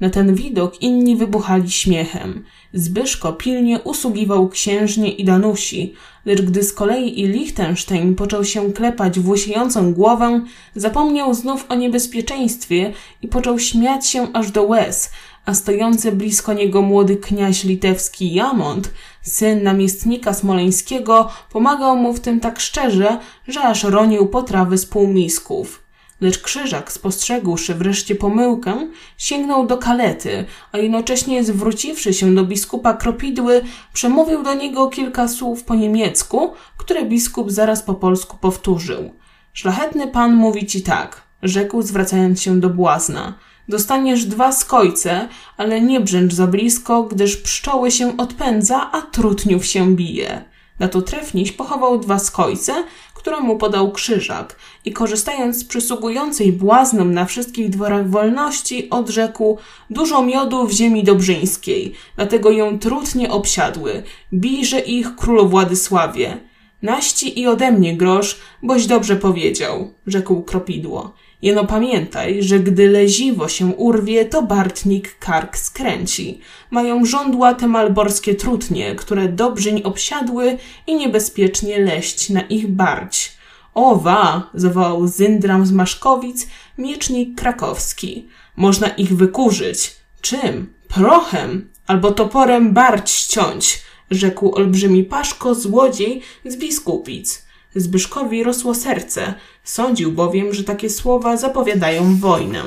Na ten widok inni wybuchali śmiechem. Zbyszko pilnie usługiwał księżnie i Danusi, lecz gdy z kolei i Lichtenstein począł się klepać w łysiejącą głowę, zapomniał znów o niebezpieczeństwie i począł śmiać się aż do łez, a stojący blisko niego młody kniaź litewski Jamont, syn namiestnika smoleńskiego, pomagał mu w tym tak szczerze, że aż ronił potrawy z półmisków. Lecz krzyżak, spostrzegłszy wreszcie pomyłkę, sięgnął do kalety, a jednocześnie zwróciwszy się do biskupa Kropidły, przemówił do niego kilka słów po niemiecku, które biskup zaraz po polsku powtórzył. Szlachetny pan mówi ci tak. rzekł, zwracając się do błazna. Dostaniesz 2 skojce, ale nie brzęcz za blisko, gdyż pszczoły się odpędza, a trutniów się bije. Na to trefniś pochował 2 skojce, które mu podał Krzyżak i korzystając z przysługującej błaznom na wszystkich dworach wolności, odrzekł: dużo miodu w ziemi dobrzyńskiej, dlatego ją trutnie obsiadły, bijże ich królu Władysławie. Naści i ode mnie grosz, boś dobrze powiedział, rzekł Kropidło. Jeno pamiętaj, że gdy leziwo się urwie, to bartnik kark skręci. Mają żądła te malborskie trutnie, które Dobrzyń obsiadły i niebezpiecznie leść na ich barć. O wa! zawołał Zyndram z Maszkowic, miecznik krakowski. Można ich wykurzyć. Czym? Prochem albo toporem barć ściąć, rzekł olbrzymi Paszko, złodziej z Biskupic. Zbyszkowi rosło serce, sądził bowiem, że takie słowa zapowiadają wojnę.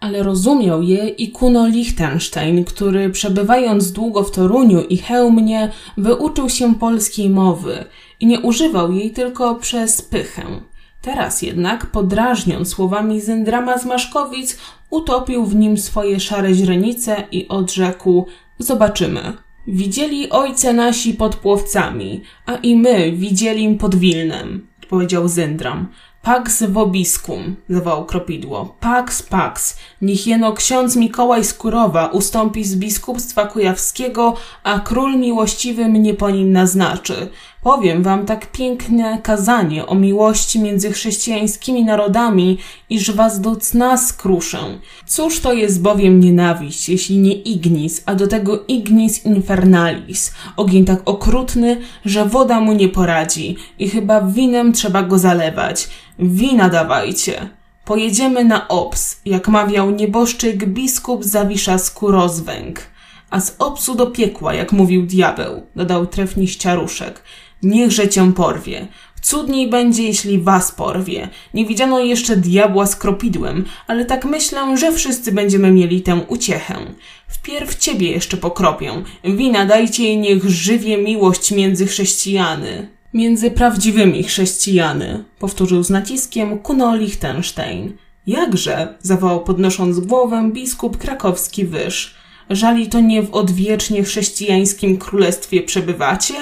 Ale rozumiał je i Kuno Lichtenstein, który przebywając długo w Toruniu i Chełmie wyuczył się polskiej mowy i nie używał jej tylko przez pychę. Teraz jednak, podrażniąc słowami Zyndrama z Maszkowic, utopił w nim swoje szare źrenice i odrzekł: zobaczymy. Widzieli ojce nasi pod Płowcami, a i my widzieli pod Wilnem, odpowiedział Zyndram. Pax vobiscum, zawołał Kropidło. Pax, pax, niech jeno ksiądz Mikołaj z Kurowa ustąpi z biskupstwa kujawskiego, a król miłościwy mnie po nim naznaczy. Powiem wam tak piękne kazanie o miłości między chrześcijańskimi narodami, iż was do cna skruszę. Cóż to jest bowiem nienawiść, jeśli nie ignis, a do tego ignis infernalis, ogień tak okrutny, że woda mu nie poradzi i chyba winem trzeba go zalewać. Wina dawajcie. Pojedziemy na obs, jak mawiał nieboszczyk biskup Zawisza Skórozwęg. A z obsu do piekła, jak mówił diabeł, dodał trefniś Ciaruszek. Niechże cię porwie. Cudniej będzie, jeśli was porwie. Nie widziano jeszcze diabła z kropidłem, ale tak myślę, że wszyscy będziemy mieli tę uciechę. Wpierw ciebie jeszcze pokropię. Wina dajcie i niech żywie miłość między chrześcijany. Między prawdziwymi chrześcijany, powtórzył z naciskiem Kuno Lichtenstein. Jakże, zawołał podnosząc głowę biskup krakowski Wyż. Żali to nie w odwiecznie chrześcijańskim królestwie przebywacie?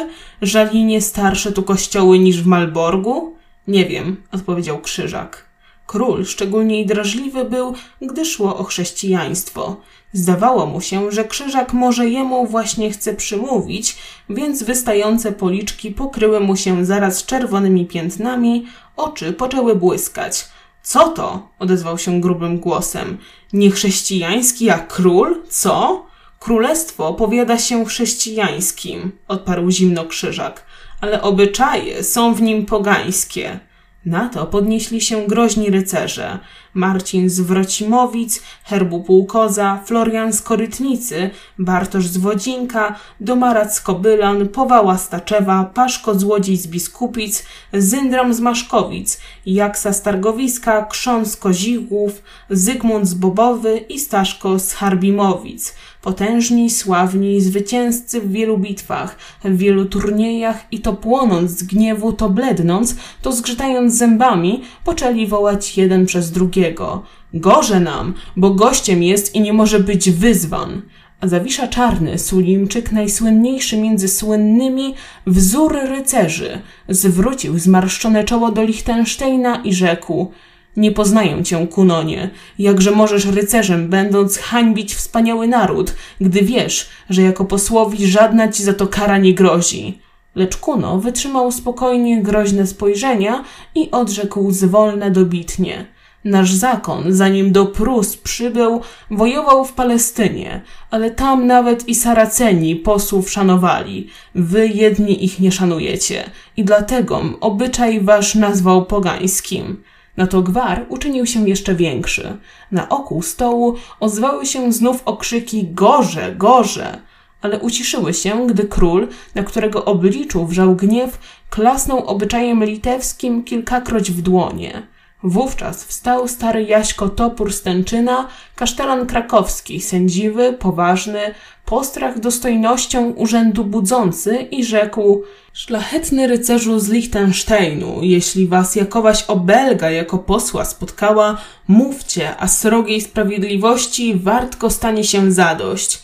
Żali nie starsze tu kościoły niż w Malborgu? Nie wiem, odpowiedział Krzyżak. Król szczególnie drażliwy był, gdy szło o chrześcijaństwo. Zdawało mu się, że Krzyżak może jemu właśnie chce przymówić, więc wystające policzki pokryły mu się zaraz czerwonymi piętnami, oczy poczęły błyskać. Co to? Odezwał się grubym głosem. Niechrześcijański, a król? Co? Królestwo powiada się chrześcijańskim, odparł zimno Krzyżak, ale obyczaje są w nim pogańskie. Na to podnieśli się groźni rycerze. Marcin z Wrocimowic, Herbu Pułkoza, Florian z Korytnicy, Bartosz z Wodzinka, Domarac z Kobylan, Powała z Taczewa, Paszko Złodziej z Biskupic, Zyndram z Maszkowic, Jaksa z Targowiska, Krząs z Kozigłów, Zygmunt z Bobowy i Staszko z Harbimowic. Potężni, sławni, zwycięzcy w wielu bitwach, w wielu turniejach i to płonąc z gniewu, to blednąc, to zgrzytając zębami, poczęli wołać jeden przez drugiego. Gorze nam, bo gościem jest i nie może być wyzwan. A Zawisza Czarny, Sulimczyk najsłynniejszy między słynnymi, wzór rycerzy, zwrócił zmarszczone czoło do Lichtensteina i rzekł: nie poznaję cię, Kunonie. Jakże możesz rycerzem będąc hańbić wspaniały naród, gdy wiesz, że jako posłowi żadna ci za to kara nie grozi. Lecz Kuno wytrzymał spokojnie groźne spojrzenia i odrzekł zwolna dobitnie. Nasz zakon, zanim do Prus przybył, wojował w Palestynie, ale tam nawet i Saraceni posłów szanowali. Wy jedni ich nie szanujecie i dlatego obyczaj wasz nazwał pogańskim. Na to gwar uczynił się jeszcze większy. Na oku stołu ozwały się znów okrzyki: gorze, gorze! Ale uciszyły się, gdy król, na którego obliczu wrzał gniew, klasnął obyczajem litewskim kilkakroć w dłonie. Wówczas wstał stary Jaśko Topór z Tęczyna, kasztelan krakowski, sędziwy, poważny, postrach dostojnością urzędu budzący i rzekł: Szlachetny rycerzu z Lichtensteinu, jeśli was jakowaś obelga jako posła spotkała, mówcie, a srogiej sprawiedliwości wartko stanie się zadość.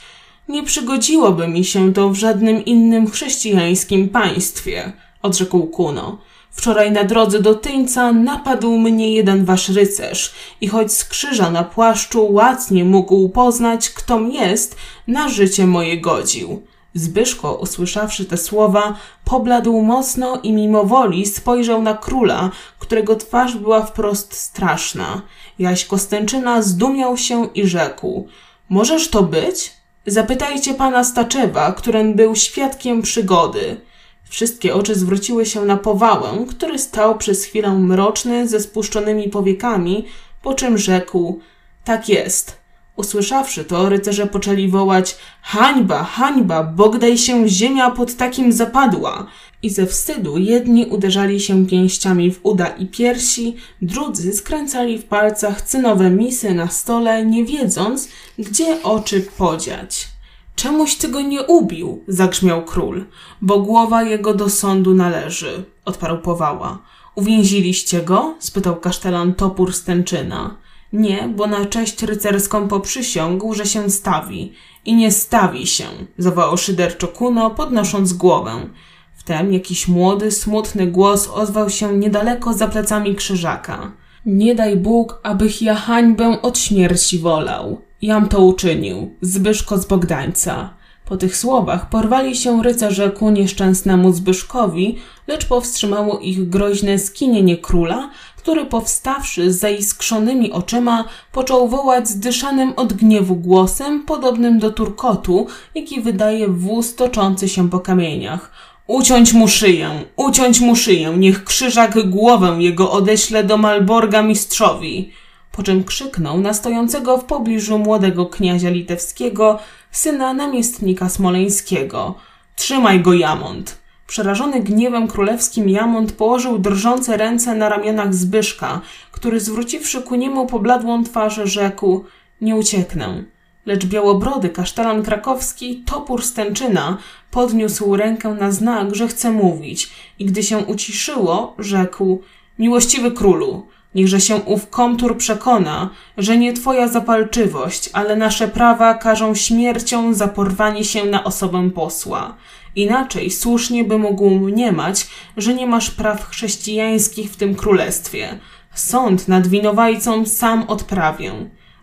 Nie przygodziłoby mi się to w żadnym innym chrześcijańskim państwie, odrzekł Kuno. Wczoraj na drodze do Tyńca napadł mnie jeden wasz rycerz i choć z krzyża na płaszczu łacnie mógł poznać, kto jest, na życie moje godził. Zbyszko, usłyszawszy te słowa, pobladł mocno i mimo woli spojrzał na króla, którego twarz była wprost straszna. Jaśko z Tęczyna zdumiał się i rzekł: Możesz to być? Zapytajcie pana Staczewa, którym był świadkiem przygody. Wszystkie oczy zwróciły się na Powałę, który stał przez chwilę mroczny, ze spuszczonymi powiekami, po czym rzekł: Tak jest. Usłyszawszy to, rycerze poczęli wołać: Hańba, hańba, bogdaj się ziemia pod takim zapadła! I ze wstydu jedni uderzali się pięściami w uda i piersi, drudzy skręcali w palcach cynowe misy na stole, nie wiedząc, gdzie oczy podziać. Czemuś ty go nie ubił? Zagrzmiał król. Bo głowa jego do sądu należy, odparł Powała. Uwięziliście go? Spytał kasztelan Topór z Tęczyna. Nie, bo na cześć rycerską poprzysiągł, że się stawi. I nie stawi się, zawołał szyderczo Kuno, podnosząc głowę. Wtem jakiś młody, smutny głos ozwał się niedaleko za plecami krzyżaka. Nie daj Bóg, abych ja hańbę od śmierci wolał. Jam to uczynił, Zbyszko z Bogdańca. Po tych słowach porwali się rycerze ku nieszczęsnemu Zbyszkowi, lecz powstrzymało ich groźne skinienie króla, który powstawszy z zaiskrzonymi oczyma począł wołać zdyszanym od gniewu głosem, podobnym do turkotu, jaki wydaje wóz toczący się po kamieniach. Uciąć mu szyję, niech krzyżak głowę jego odeśle do Malborga mistrzowi. Po czym krzyknął na stojącego w pobliżu młodego kniazia litewskiego, syna namiestnika smoleńskiego. Trzymaj go, Jamont! Przerażony gniewem królewskim Jamont położył drżące ręce na ramionach Zbyszka, który zwróciwszy ku niemu pobladłą twarz rzekł: Nie ucieknę. Lecz białobrody kasztelan krakowski, Topór z Tęczyna, podniósł rękę na znak, że chce mówić i gdy się uciszyło, rzekł: Miłościwy królu! Niechże się ów komtur przekona, że nie twoja zapalczywość, ale nasze prawa karzą śmiercią za porwanie się na osobę posła. Inaczej słusznie by mógł mniemać, że nie masz praw chrześcijańskich w tym królestwie. Sąd nad winowajcą sam odprawię.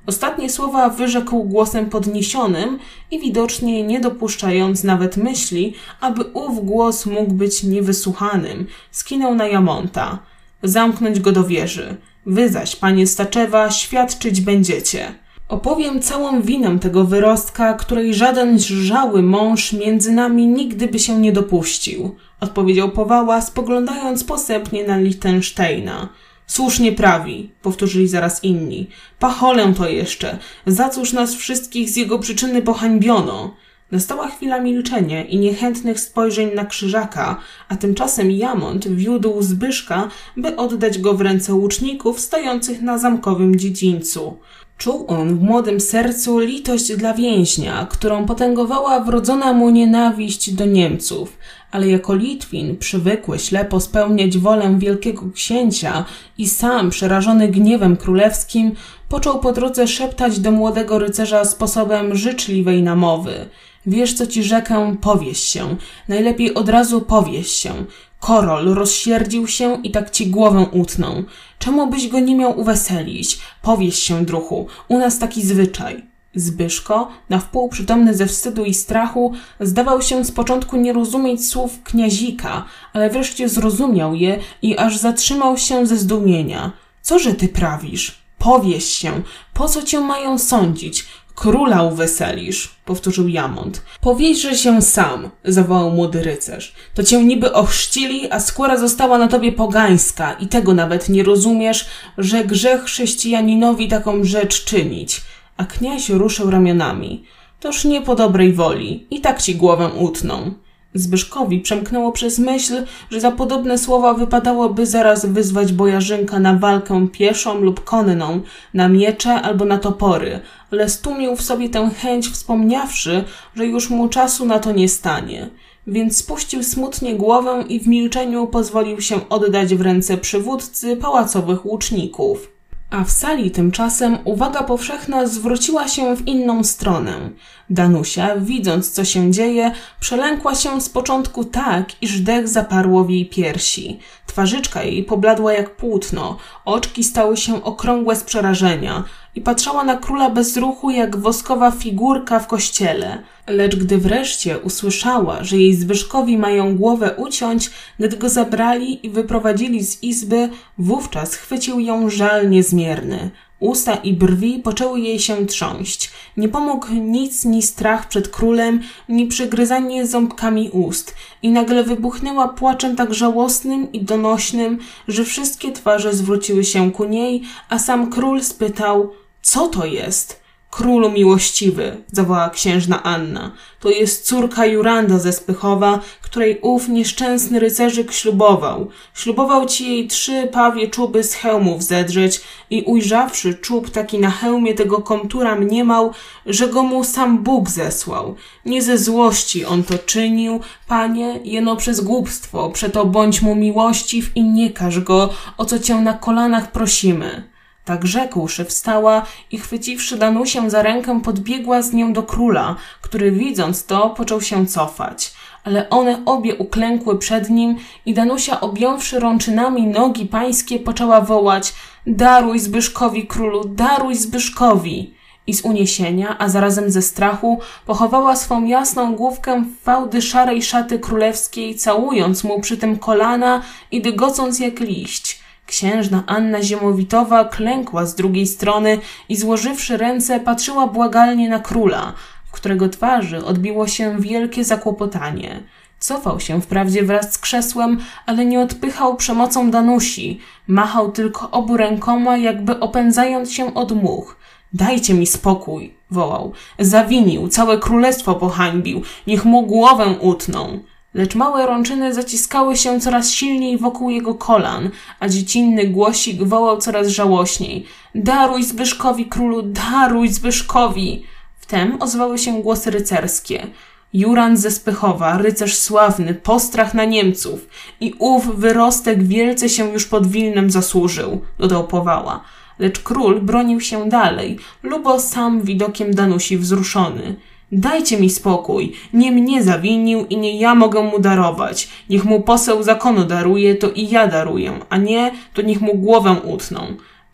Ostatnie słowa wyrzekł głosem podniesionym i widocznie nie dopuszczając nawet myśli, aby ów głos mógł być niewysłuchanym, skinął na Jamonta. Zamknąć go do wieży. Wy zaś, panie Staczewa, świadczyć będziecie. Opowiem całą winę tego wyrostka, której żaden żały mąż między nami nigdy by się nie dopuścił, odpowiedział Powała, spoglądając posępnie na Lichtensteina. Słusznie prawi, powtórzyli zaraz inni. Pacholę to jeszcze, za cóż nas wszystkich z jego przyczyny pohańbiono. Nastała chwila milczenia i niechętnych spojrzeń na krzyżaka, a tymczasem Jamont wiódł Zbyszka, by oddać go w ręce łuczników stojących na zamkowym dziedzińcu. Czuł on w młodym sercu litość dla więźnia, którą potęgowała wrodzona mu nienawiść do Niemców, ale jako Litwin przywykły ślepo spełniać wolę wielkiego księcia i sam, przerażony gniewem królewskim, począł po drodze szeptać do młodego rycerza sposobem życzliwej namowy. Wiesz, co ci rzekę, powieś się. Najlepiej od razu powieś się. Korol rozsierdził się i tak ci głowę utnął. Czemu byś go nie miał uweselić? Powieś się, druhu. U nas taki zwyczaj. Zbyszko, na wpół przytomny ze wstydu i strachu, zdawał się z początku nie rozumieć słów kniazika, ale wreszcie zrozumiał je i aż zatrzymał się ze zdumienia. Coże ty prawisz? Powieś się. Po co cię mają sądzić? Króla uweselisz, powtórzył Jamont. Powieźże się sam, zawołał młody rycerz. To cię niby ochrzcili, a skóra została na tobie pogańska i tego nawet nie rozumiesz, że grzech chrześcijaninowi taką rzecz czynić. A kniaś ruszył ramionami. Toż nie po dobrej woli i tak ci głowę utną. Zbyszkowi przemknęło przez myśl, że za podobne słowa wypadałoby zaraz wyzwać bojarzynka na walkę pieszą lub konną, na miecze albo na topory, ale stłumił w sobie tę chęć, wspomniawszy, że już mu czasu na to nie stanie. Więc spuścił smutnie głowę i w milczeniu pozwolił się oddać w ręce przywódcy pałacowych łuczników. A w sali tymczasem uwaga powszechna zwróciła się w inną stronę. Danusia, widząc co się dzieje, przelękła się z początku tak, iż dech zaparło w jej piersi. Twarzyczka jej pobladła jak płótno, oczki stały się okrągłe z przerażenia i patrzała na króla bez ruchu jak woskowa figurka w kościele. Lecz gdy wreszcie usłyszała, że jej Zbyszkowi mają głowę uciąć, gdy go zabrali i wyprowadzili z izby, wówczas chwycił ją żal niezmierny. Usta i brwi poczęły jej się trząść. Nie pomógł nic, ni strach przed królem, ni przygryzanie ząbkami ust. I nagle wybuchnęła płaczem tak żałosnym i donośnym, że wszystkie twarze zwróciły się ku niej, a sam król spytał – co to jest? Królu miłościwy, zawołała księżna Anna, to jest córka Juranda ze Spychowa, której ów nieszczęsny rycerzyk ślubował. Ślubował ci jej 3 pawie czuby z hełmów zedrzeć i ujrzawszy czub taki na hełmie tego komtura mniemał, że go mu sam Bóg zesłał. Nie ze złości on to czynił, panie, jeno przez głupstwo, przeto bądź mu miłościw i nie każ go, o co cię na kolanach prosimy. Tak rzekłszy, wstała i chwyciwszy Danusię za rękę, podbiegła z nią do króla, który widząc to, począł się cofać. Ale one obie uklękły przed nim i Danusia, objąwszy rączynami nogi pańskie, poczęła wołać – daruj Zbyszkowi, królu, daruj Zbyszkowi! I z uniesienia, a zarazem ze strachu, pochowała swą jasną główkę w fałdy szarej szaty królewskiej, całując mu przy tym kolana i dygocąc jak liść. Księżna Anna Ziemowitowa klękła z drugiej strony i złożywszy ręce patrzyła błagalnie na króla, w którego twarzy odbiło się wielkie zakłopotanie. Cofał się wprawdzie wraz z krzesłem, ale nie odpychał przemocą Danusi, machał tylko obu rękoma, jakby opędzając się od much. Dajcie mi spokój, wołał. Zawinił, całe królestwo pohańbił, niech mu głowę utną. Lecz małe rączyny zaciskały się coraz silniej wokół jego kolan, a dziecinny głosik wołał coraz żałośniej – daruj Zbyszkowi, królu, daruj Zbyszkowi! Wtem ozwały się głosy rycerskie. Jurand ze Spychowa, rycerz sławny, postrach na Niemców i ów wyrostek wielce się już pod Wilnem zasłużył, dodał Powała. Lecz król bronił się dalej, lubo sam widokiem Danusi wzruszony. Dajcie mi spokój, nie mnie zawinił i nie ja mogę mu darować. Niech mu poseł zakonu daruje, to i ja daruję, a nie, to niech mu głowę utną.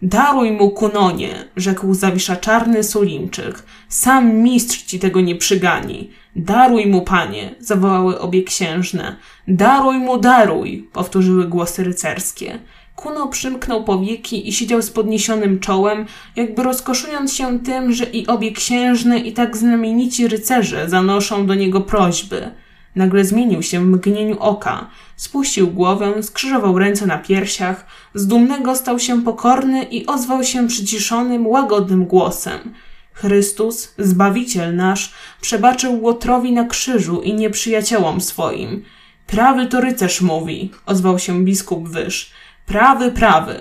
Daruj mu, kunonie, rzekł zawisza czarny Sulińczyk. Sam mistrz ci tego nie przygani. Daruj mu, panie, zawołały obie księżne. Daruj mu, daruj, powtórzyły głosy rycerskie. Kuno przymknął powieki i siedział z podniesionym czołem, jakby rozkoszując się tym, że i obie księżne i tak znamienici rycerze zanoszą do niego prośby. Nagle zmienił się w mgnieniu oka, spuścił głowę, skrzyżował ręce na piersiach, z dumnego stał się pokorny i ozwał się przyciszonym, łagodnym głosem. Chrystus, Zbawiciel nasz, przebaczył Łotrowi na krzyżu i nieprzyjaciołom swoim. Prawy to rycerz mówi, ozwał się biskup Wyż. Prawy, prawy.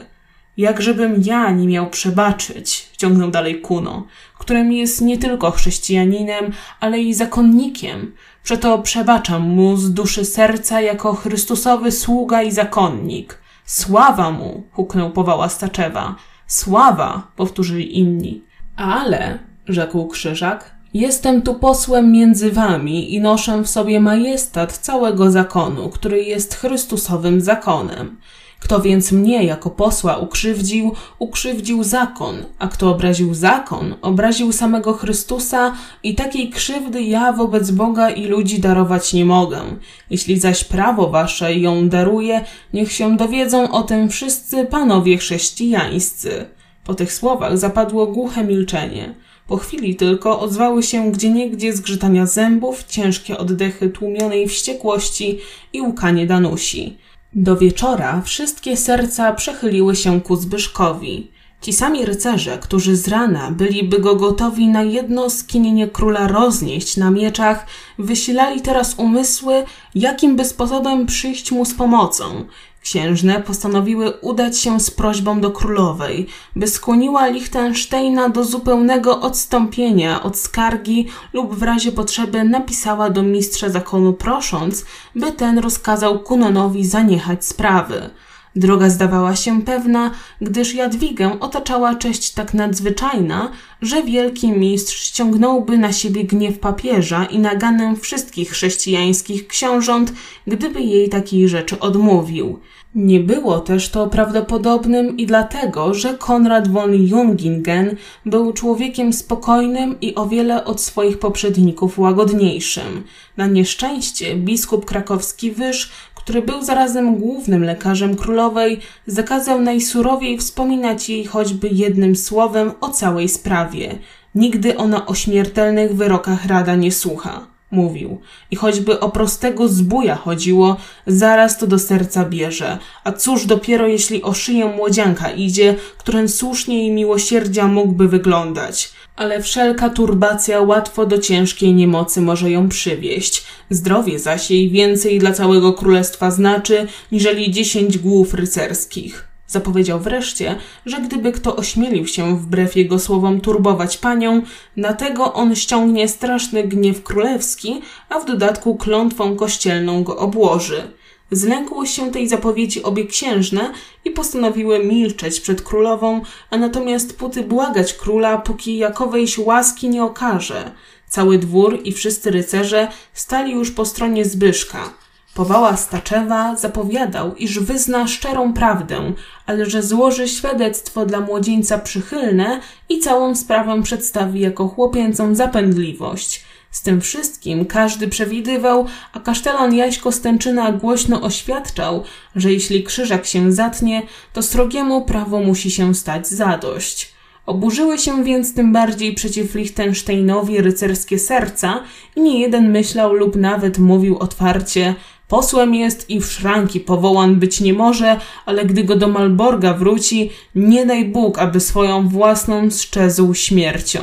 Jakżebym ja nie miał przebaczyć, ciągnął dalej Kuno, którym jest nie tylko chrześcijaninem, ale i zakonnikiem. Przeto przebaczam mu z duszy serca jako Chrystusowy sługa i zakonnik. Sława mu, huknął Powała Staczewa. Sława, powtórzyli inni. Ale, rzekł Krzyżak, jestem tu posłem między wami i noszę w sobie majestat całego zakonu, który jest Chrystusowym zakonem. Kto więc mnie jako posła ukrzywdził, ukrzywdził zakon, a kto obraził zakon, obraził samego Chrystusa i takiej krzywdy ja wobec Boga i ludzi darować nie mogę. Jeśli zaś prawo wasze ją daruje, niech się dowiedzą o tym wszyscy panowie chrześcijańscy. Po tych słowach zapadło głuche milczenie. Po chwili tylko odwały się gdzieniegdzie zgrzytania zębów, ciężkie oddechy tłumionej wściekłości i łkanie Danusi. Do wieczora wszystkie serca przechyliły się ku Zbyszkowi. Ci sami rycerze, którzy z rana byliby go gotowi na jedno skinienie króla roznieść na mieczach, wysilali teraz umysły, jakimby sposobem przyjść mu z pomocą. Księżne postanowiły udać się z prośbą do królowej, by skłoniła Lichtensteina do zupełnego odstąpienia od skargi lub w razie potrzeby napisała do mistrza zakonu prosząc, by ten rozkazał Kunonowi zaniechać sprawy. Droga zdawała się pewna, gdyż Jadwigę otaczała cześć tak nadzwyczajna, że wielki mistrz ściągnąłby na siebie gniew papieża i naganę wszystkich chrześcijańskich książąt, gdyby jej takiej rzeczy odmówił. Nie było też to prawdopodobnym i dlatego, że Konrad von Jungingen był człowiekiem spokojnym i o wiele od swoich poprzedników łagodniejszym. Na nieszczęście biskup krakowski Wyż, który był zarazem głównym lekarzem królowej, zakazał najsurowiej wspominać jej choćby jednym słowem o całej sprawie. Nigdy ona o śmiertelnych wyrokach rada nie słucha, mówił. I choćby o prostego zbója chodziło, zaraz to do serca bierze. A cóż dopiero jeśli o szyję młodzianka idzie, którym słusznie i miłosierdzia mógłby wyglądać. Ale wszelka turbacja łatwo do ciężkiej niemocy może ją przywieść. Zdrowie zaś jej więcej dla całego królestwa znaczy, niżeli 10 głów rycerskich. Zapowiedział wreszcie, że gdyby kto ośmielił się wbrew jego słowom turbować panią, na tego on ściągnie straszny gniew królewski, a w dodatku klątwą kościelną go obłoży. Zlękły się tej zapowiedzi obie księżne i postanowiły milczeć przed królową, a natomiast póty błagać króla, póki jakowyjś łaski nie okaże. Cały dwór i wszyscy rycerze stali już po stronie Zbyszka. Powała Staczewa zapowiadał, iż wyzna szczerą prawdę, ale że złoży świadectwo dla młodzieńca przychylne i całą sprawę przedstawi jako chłopięcą zapędliwość. Z tym wszystkim każdy przewidywał, a kasztelan Jaśko z Tęczyna głośno oświadczał, że jeśli krzyżak się zatnie, to srogiemu prawo musi się stać zadość. Oburzyły się więc tym bardziej przeciw Lichtensteinowi rycerskie serca i niejeden myślał lub nawet mówił otwarcie: posłem jest i w szranki powołan być nie może, ale gdy go do Malborga wróci, nie daj Bóg, aby swoją własną sczezł śmiercią.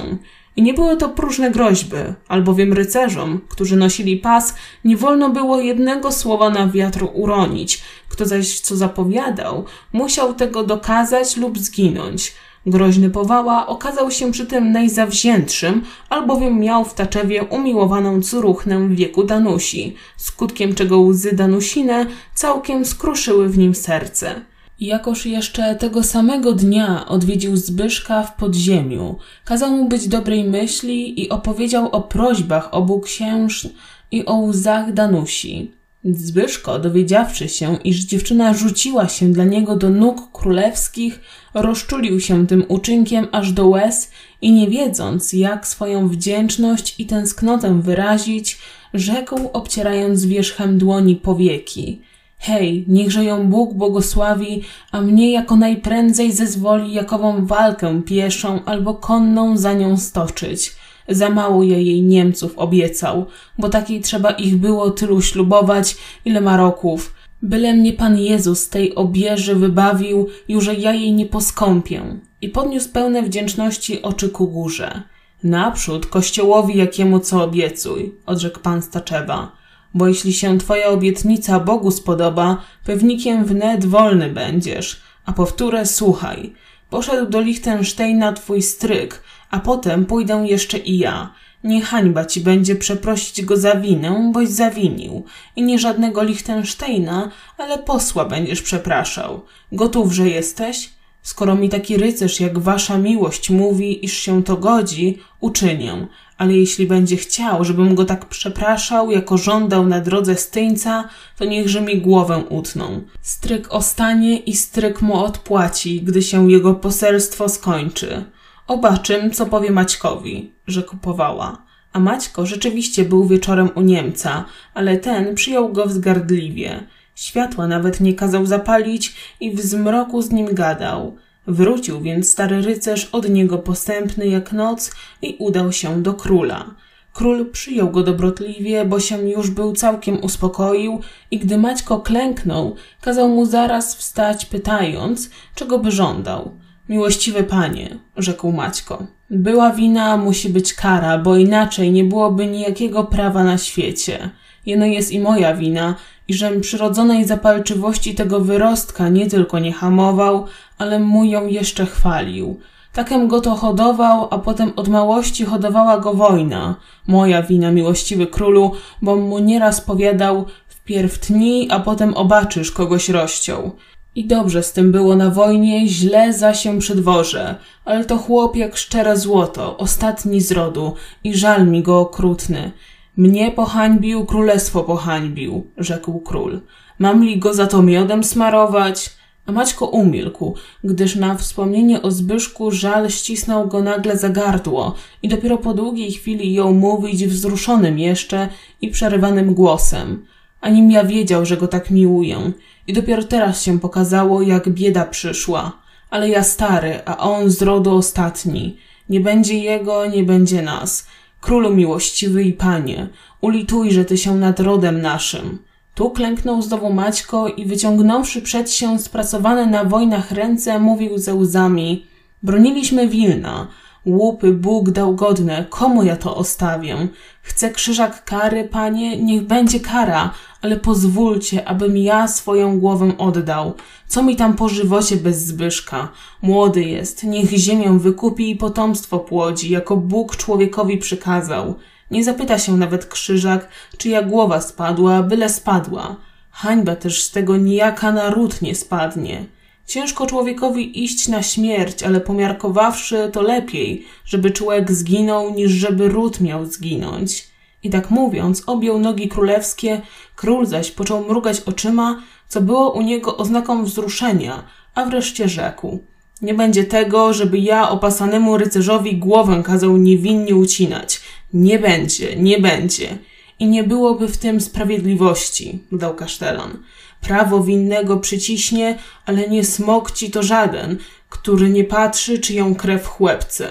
I nie były to próżne groźby, albowiem rycerzom, którzy nosili pas, nie wolno było jednego słowa na wiatr uronić. Kto zaś co zapowiadał, musiał tego dokazać lub zginąć. Groźny Powała okazał się przy tym najzawziętszym, albowiem miał w Taczewie umiłowaną córuchnę w wieku Danusi, skutkiem czego łzy Danusine całkiem skruszyły w nim serce. Jakoż jeszcze tego samego dnia odwiedził Zbyszka w podziemiu, kazał mu być dobrej myśli i opowiedział o prośbach obu księż i o łzach Danusi. Zbyszko, dowiedziawszy się, iż dziewczyna rzuciła się dla niego do nóg królewskich, rozczulił się tym uczynkiem aż do łez i nie wiedząc, jak swoją wdzięczność i tęsknotę wyrazić, rzekł, obcierając wierzchem dłoni powieki: hej, niechże ją Bóg błogosławi, a mnie jako najprędzej zezwoli jakową walkę pieszą albo konną za nią stoczyć. Za mało ja jej Niemców obiecał, bo takiej trzeba ich było tylu ślubować, ile ma roków. Byle mnie Pan Jezus tej obieży wybawił, już że ja jej nie poskąpię. I podniósł pełne wdzięczności oczy ku górze. Naprzód kościołowi jakiemu co obiecuj, odrzekł pan Staczewa. Bo jeśli się twoja obietnica Bogu spodoba, pewnikiem wnet wolny będziesz. A powtórę słuchaj. Poszedł do Lichtensteina twój stryk, a potem pójdę jeszcze i ja. Nie hańba ci będzie przeprosić go za winę, boś zawinił. I nie żadnego Lichtensteina, ale posła będziesz przepraszał. Gotów, że jesteś? Skoro mi taki rycerz jak wasza miłość mówi, iż się to godzi, uczynię. Ale jeśli będzie chciał, żebym go tak przepraszał, jako żądał na drodze styńca, to niechże mi głowę utną. Stryk ostanie i stryk mu odpłaci, gdy się jego poselstwo skończy. Obaczym, co powie Maćkowi, rzekł Powała. A Maćko rzeczywiście był wieczorem u Niemca, ale ten przyjął go wzgardliwie. Światła nawet nie kazał zapalić i w zmroku z nim gadał. Wrócił więc stary rycerz od niego posępny jak noc i udał się do króla. Król przyjął go dobrotliwie, bo się już był całkiem uspokoił i gdy Maćko klęknął, kazał mu zaraz wstać pytając, czego by żądał. Miłościwy panie, rzekł Maćko, była wina, musi być kara, bo inaczej nie byłoby nijakiego prawa na świecie. Jeno jest i moja wina, iżem przyrodzonej zapalczywości tego wyrostka nie tylko nie hamował, ale mu ją jeszcze chwalił. Takem go to hodował, a potem od małości hodowała go wojna. Moja wina, miłościwy królu, bo mu nieraz powiadał, wpierw tnij, a potem obaczysz kogoś rością. I dobrze z tym było na wojnie, źle za się przedworze, ale to chłop jak szczere złoto, ostatni z rodu i żal mi go okrutny. Mnie pohańbił, królestwo pohańbił, rzekł król. Mam li go za to miodem smarować? A Maćko umilkł, gdyż na wspomnienie o Zbyszku żal ścisnął go nagle za gardło i dopiero po długiej chwili jął mówić wzruszonym jeszcze i przerywanym głosem. A nim ja wiedział, że go tak miłuję. I dopiero teraz się pokazało, jak bieda przyszła. Ale ja stary, a on z rodu ostatni. Nie będzie jego, nie będzie nas. Królu miłościwy i panie, ulitujże ty się nad rodem naszym. Tu klęknął znowu Maćko i wyciągnąwszy przed się spracowane na wojnach ręce, mówił ze łzami. Broniliśmy Wilna. Łupy Bóg dał godne, komu ja to ostawię? Chcę krzyżak kary, panie, niech będzie kara, ale pozwólcie, abym ja swoją głowę oddał. Co mi tam po żywocie bez Zbyszka? Młody jest, niech ziemię wykupi i potomstwo płodzi, jako Bóg człowiekowi przykazał. Nie zapyta się nawet krzyżak, czyja głowa spadła, byle spadła. Hańba też z tego nijaka naród nie spadnie. Ciężko człowiekowi iść na śmierć, ale pomiarkowawszy to lepiej, żeby człowiek zginął, niż żeby ród miał zginąć. I tak mówiąc, objął nogi królewskie, król zaś począł mrugać oczyma, co było u niego oznaką wzruszenia, a wreszcie rzekł. Nie będzie tego, żeby ja opasanemu rycerzowi głowę kazał niewinnie ucinać. Nie będzie, nie będzie. I nie byłoby w tym sprawiedliwości, dodał kasztelan. Prawo winnego przyciśnie, ale nie smok ci to żaden, który nie patrzy, czyją krew chłepce.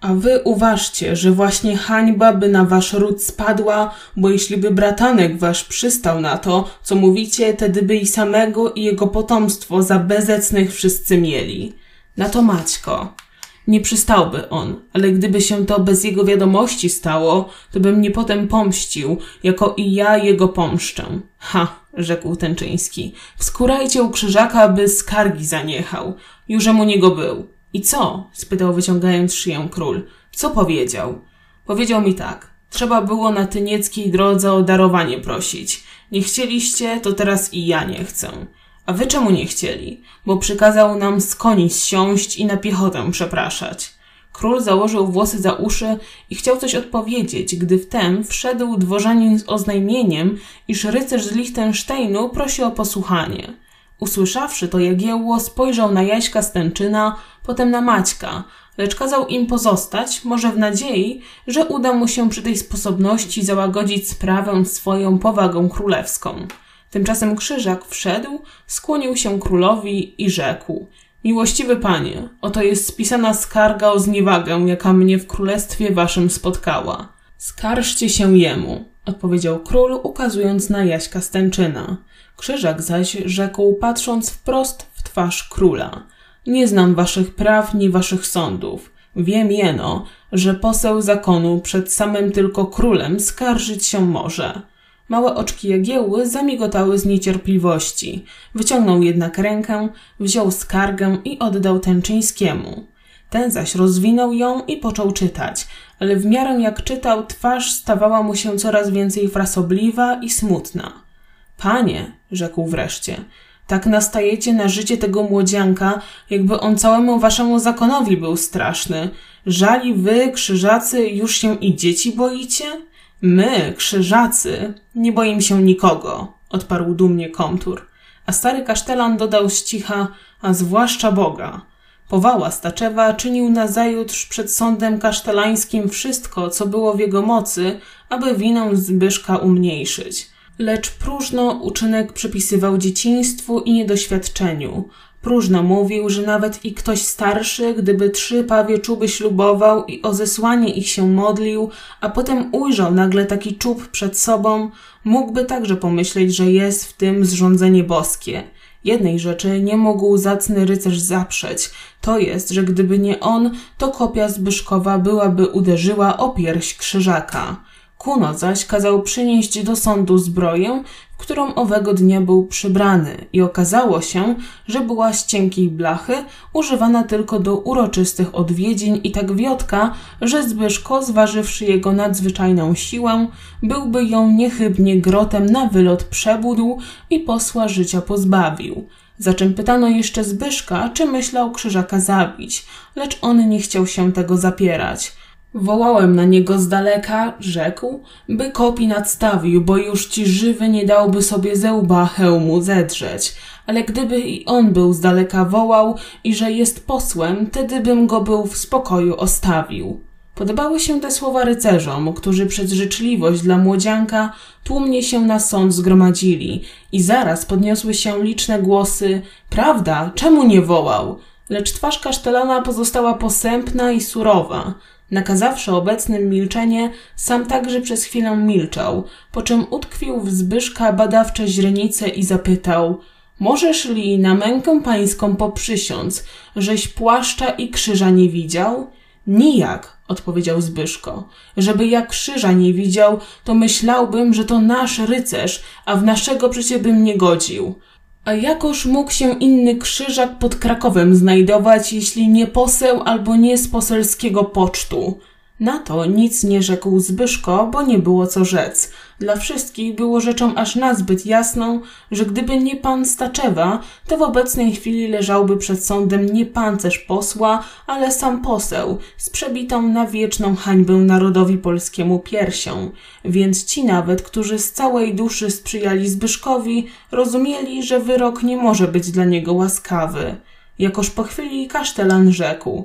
A wy uważcie, że właśnie hańba by na wasz ród spadła, bo jeśli by bratanek wasz przystał na to, co mówicie, tedy by i samego i jego potomstwo za bezecnych wszyscy mieli. Na to Maćko. Nie przystałby on, ale gdyby się to bez jego wiadomości stało, to by mnie potem pomścił, jako i ja jego pomszczę. Ha, rzekł Tęczyński, wskórajcie u krzyżaka, by skargi zaniechał. Jużem u niego był. I co? Spytał wyciągając szyję król. Co powiedział? Powiedział mi tak. Trzeba było na tynieckiej drodze o darowanie prosić. Nie chcieliście, to teraz i ja nie chcę. A wy czemu nie chcieli? Bo przykazał nam z koni zsiąść i na piechotę przepraszać. Król założył włosy za uszy i chciał coś odpowiedzieć, gdy wtem wszedł dworzanin z oznajmieniem, iż rycerz z Lichtensteinu prosi o posłuchanie. Usłyszawszy to, Jagiełło spojrzał na Jaśka z Tęczyna, potem na Maćka, lecz kazał im pozostać, może w nadziei, że uda mu się przy tej sposobności załagodzić sprawę swoją powagą królewską. Tymczasem krzyżak wszedł, skłonił się królowi i rzekł. Miłościwy panie, oto jest spisana skarga o zniewagę, jaka mnie w królestwie waszym spotkała. Skarżcie się jemu, odpowiedział król, ukazując na Jaśka z Tęczyna. Krzyżak zaś rzekł, patrząc wprost w twarz króla. Nie znam waszych praw, ni waszych sądów. Wiem jeno, że poseł zakonu przed samym tylko królem skarżyć się może. Małe oczki Jagiełły zamigotały z niecierpliwości. Wyciągnął jednak rękę, wziął skargę i oddał Tęczyńskiemu. Ten zaś rozwinął ją i począł czytać, ale w miarę jak czytał, twarz stawała mu się coraz więcej frasobliwa i smutna. Panie, rzekł wreszcie, tak nastajecie na życie tego młodzianka, jakby on całemu waszemu zakonowi był straszny. Żali wy, krzyżacy, już się i dzieci boicie? My, krzyżacy, nie boimy się nikogo, odparł dumnie komtur. A stary kasztelan dodał z cicha, a zwłaszcza Boga. Powała Staczewa czynił nazajutrz przed sądem kasztelańskim wszystko, co było w jego mocy, aby winę Zbyszka umniejszyć. Lecz próżno uczynek przypisywał dzieciństwu i niedoświadczeniu. Próżno mówił, że nawet i ktoś starszy, gdyby 3 pawie czuby ślubował i o zesłanie ich się modlił, a potem ujrzał nagle taki czub przed sobą, mógłby także pomyśleć, że jest w tym zrządzenie boskie. Jednej rzeczy nie mógł zacny rycerz zaprzeć. To jest, że gdyby nie on, to kopia Zbyszkowa byłaby uderzyła o pierś Krzyżaka. Kuno zaś kazał przynieść do sądu zbroję, w którą owego dnia był przybrany i okazało się, że była z cienkiej blachy, używana tylko do uroczystych odwiedzin i tak wiodka, że Zbyszko, zważywszy jego nadzwyczajną siłę, byłby ją niechybnie grotem na wylot przebudł i posła życia pozbawił. Za czym pytano jeszcze Zbyszka, czy myślał Krzyżaka zabić, lecz on nie chciał się tego zapierać. Wołałem na niego z daleka, rzekł, by kopi nadstawił, bo już ci żywy nie dałby sobie ze łba hełmu zedrzeć. Ale gdyby i on był z daleka wołał i że jest posłem, tedy bym go był w spokoju ostawił. Podobały się te słowa rycerzom, którzy przez życzliwość dla młodzianka tłumnie się na sąd zgromadzili i zaraz podniosły się liczne głosy „Prawda, czemu nie wołał?”, lecz twarz kasztelana pozostała posępna i surowa. Nakazawszy obecnym milczenie, sam także przez chwilę milczał, po czym utkwił w Zbyszka badawcze źrenice i zapytał – możesz li na mękę pańską poprzysiąc, żeś płaszcza i krzyża nie widział? – Nijak – odpowiedział Zbyszko. – Żeby ja krzyża nie widział, to myślałbym, że to nasz rycerz, a w naszego przecie bym nie godził. A jakoż mógł się inny Krzyżak pod Krakowem znajdować, jeśli nie poseł albo nie z poselskiego pocztu? Na to nic nie rzekł Zbyszko, bo nie było co rzec. Dla wszystkich było rzeczą aż nazbyt jasną, że gdyby nie pan Staczewa, to w obecnej chwili leżałby przed sądem nie pancerz posła, ale sam poseł, z przebitą na wieczną hańbę narodowi polskiemu piersią. Więc ci nawet, którzy z całej duszy sprzyjali Zbyszkowi, rozumieli, że wyrok nie może być dla niego łaskawy. Jakoż po chwili kasztelan rzekł –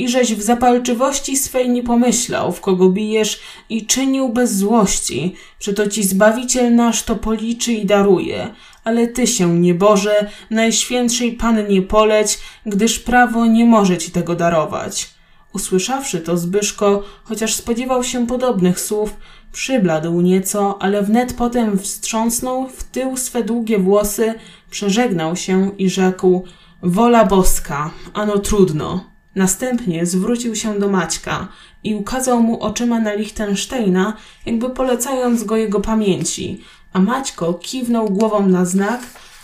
i żeś w zapalczywości swej nie pomyślał, w kogo bijesz i czynił bez złości, przeto ci Zbawiciel nasz to policzy i daruje. Ale ty się, nieboże, Najświętszej Pannie poleć, gdyż prawo nie może ci tego darować. Usłyszawszy to Zbyszko, chociaż spodziewał się podobnych słów, przybladł nieco, ale wnet potem wstrząsnął w tył swe długie włosy, przeżegnał się i rzekł – wola boska, ano trudno. Następnie zwrócił się do Maćka i ukazał mu oczyma na Lichtensteina, jakby polecając go jego pamięci, a Maćko kiwnął głową na znak,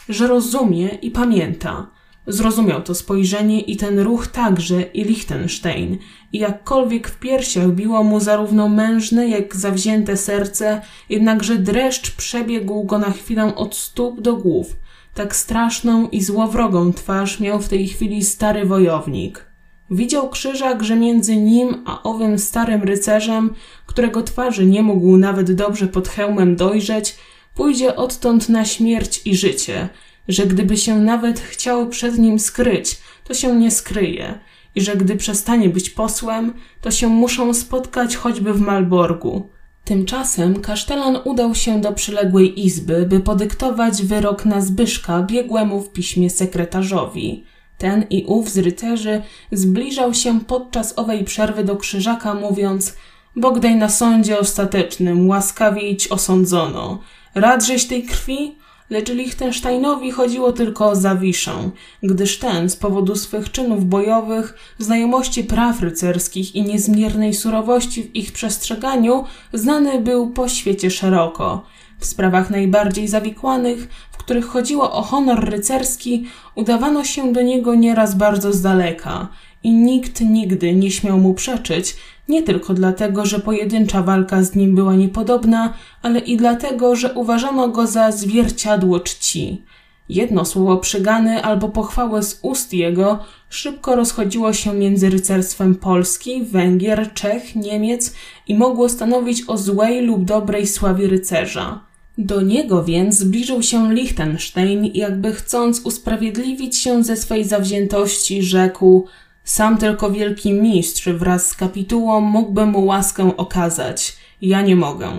że rozumie i pamięta. Zrozumiał to spojrzenie i ten ruch także i Lichtenstein i jakkolwiek w piersiach biło mu zarówno mężne jak zawzięte serce, jednakże dreszcz przebiegł go na chwilę od stóp do głów. Tak straszną i złowrogą twarz miał w tej chwili stary wojownik. Widział Krzyżak, że między nim a owym starym rycerzem, którego twarzy nie mógł nawet dobrze pod hełmem dojrzeć, pójdzie odtąd na śmierć i życie, że gdyby się nawet chciał przed nim skryć, to się nie skryje i że gdy przestanie być posłem, to się muszą spotkać choćby w Malborgu. Tymczasem kasztelan udał się do przyległej izby, by podyktować wyrok na Zbyszka biegłemu w piśmie sekretarzowi. Ten i ów z rycerzy zbliżał się podczas owej przerwy do Krzyżaka, mówiąc – Bogdaj na sądzie ostatecznym, łaskawić osądzono. Radżeś tej krwi? Lecz Lichtensteinowi chodziło tylko o zawiszę, gdyż ten z powodu swych czynów bojowych, znajomości praw rycerskich i niezmiernej surowości w ich przestrzeganiu znany był po świecie szeroko. W sprawach najbardziej zawikłanych, w których chodziło o honor rycerski, udawano się do niego nieraz bardzo z daleka i nikt nigdy nie śmiał mu przeczyć, nie tylko dlatego, że pojedyncza walka z nim była niepodobna, ale i dlatego, że uważano go za zwierciadło czci. Jedno słowo przygany albo pochwały z ust jego szybko rozchodziło się między rycerstwem Polski, Węgier, Czech, Niemiec i mogło stanowić o złej lub dobrej sławie rycerza. Do niego więc zbliżył się Lichtenstein i jakby chcąc usprawiedliwić się ze swej zawziętości rzekł „Sam tylko wielki mistrz wraz z kapitułą mógłby mu łaskę okazać. Ja nie mogę.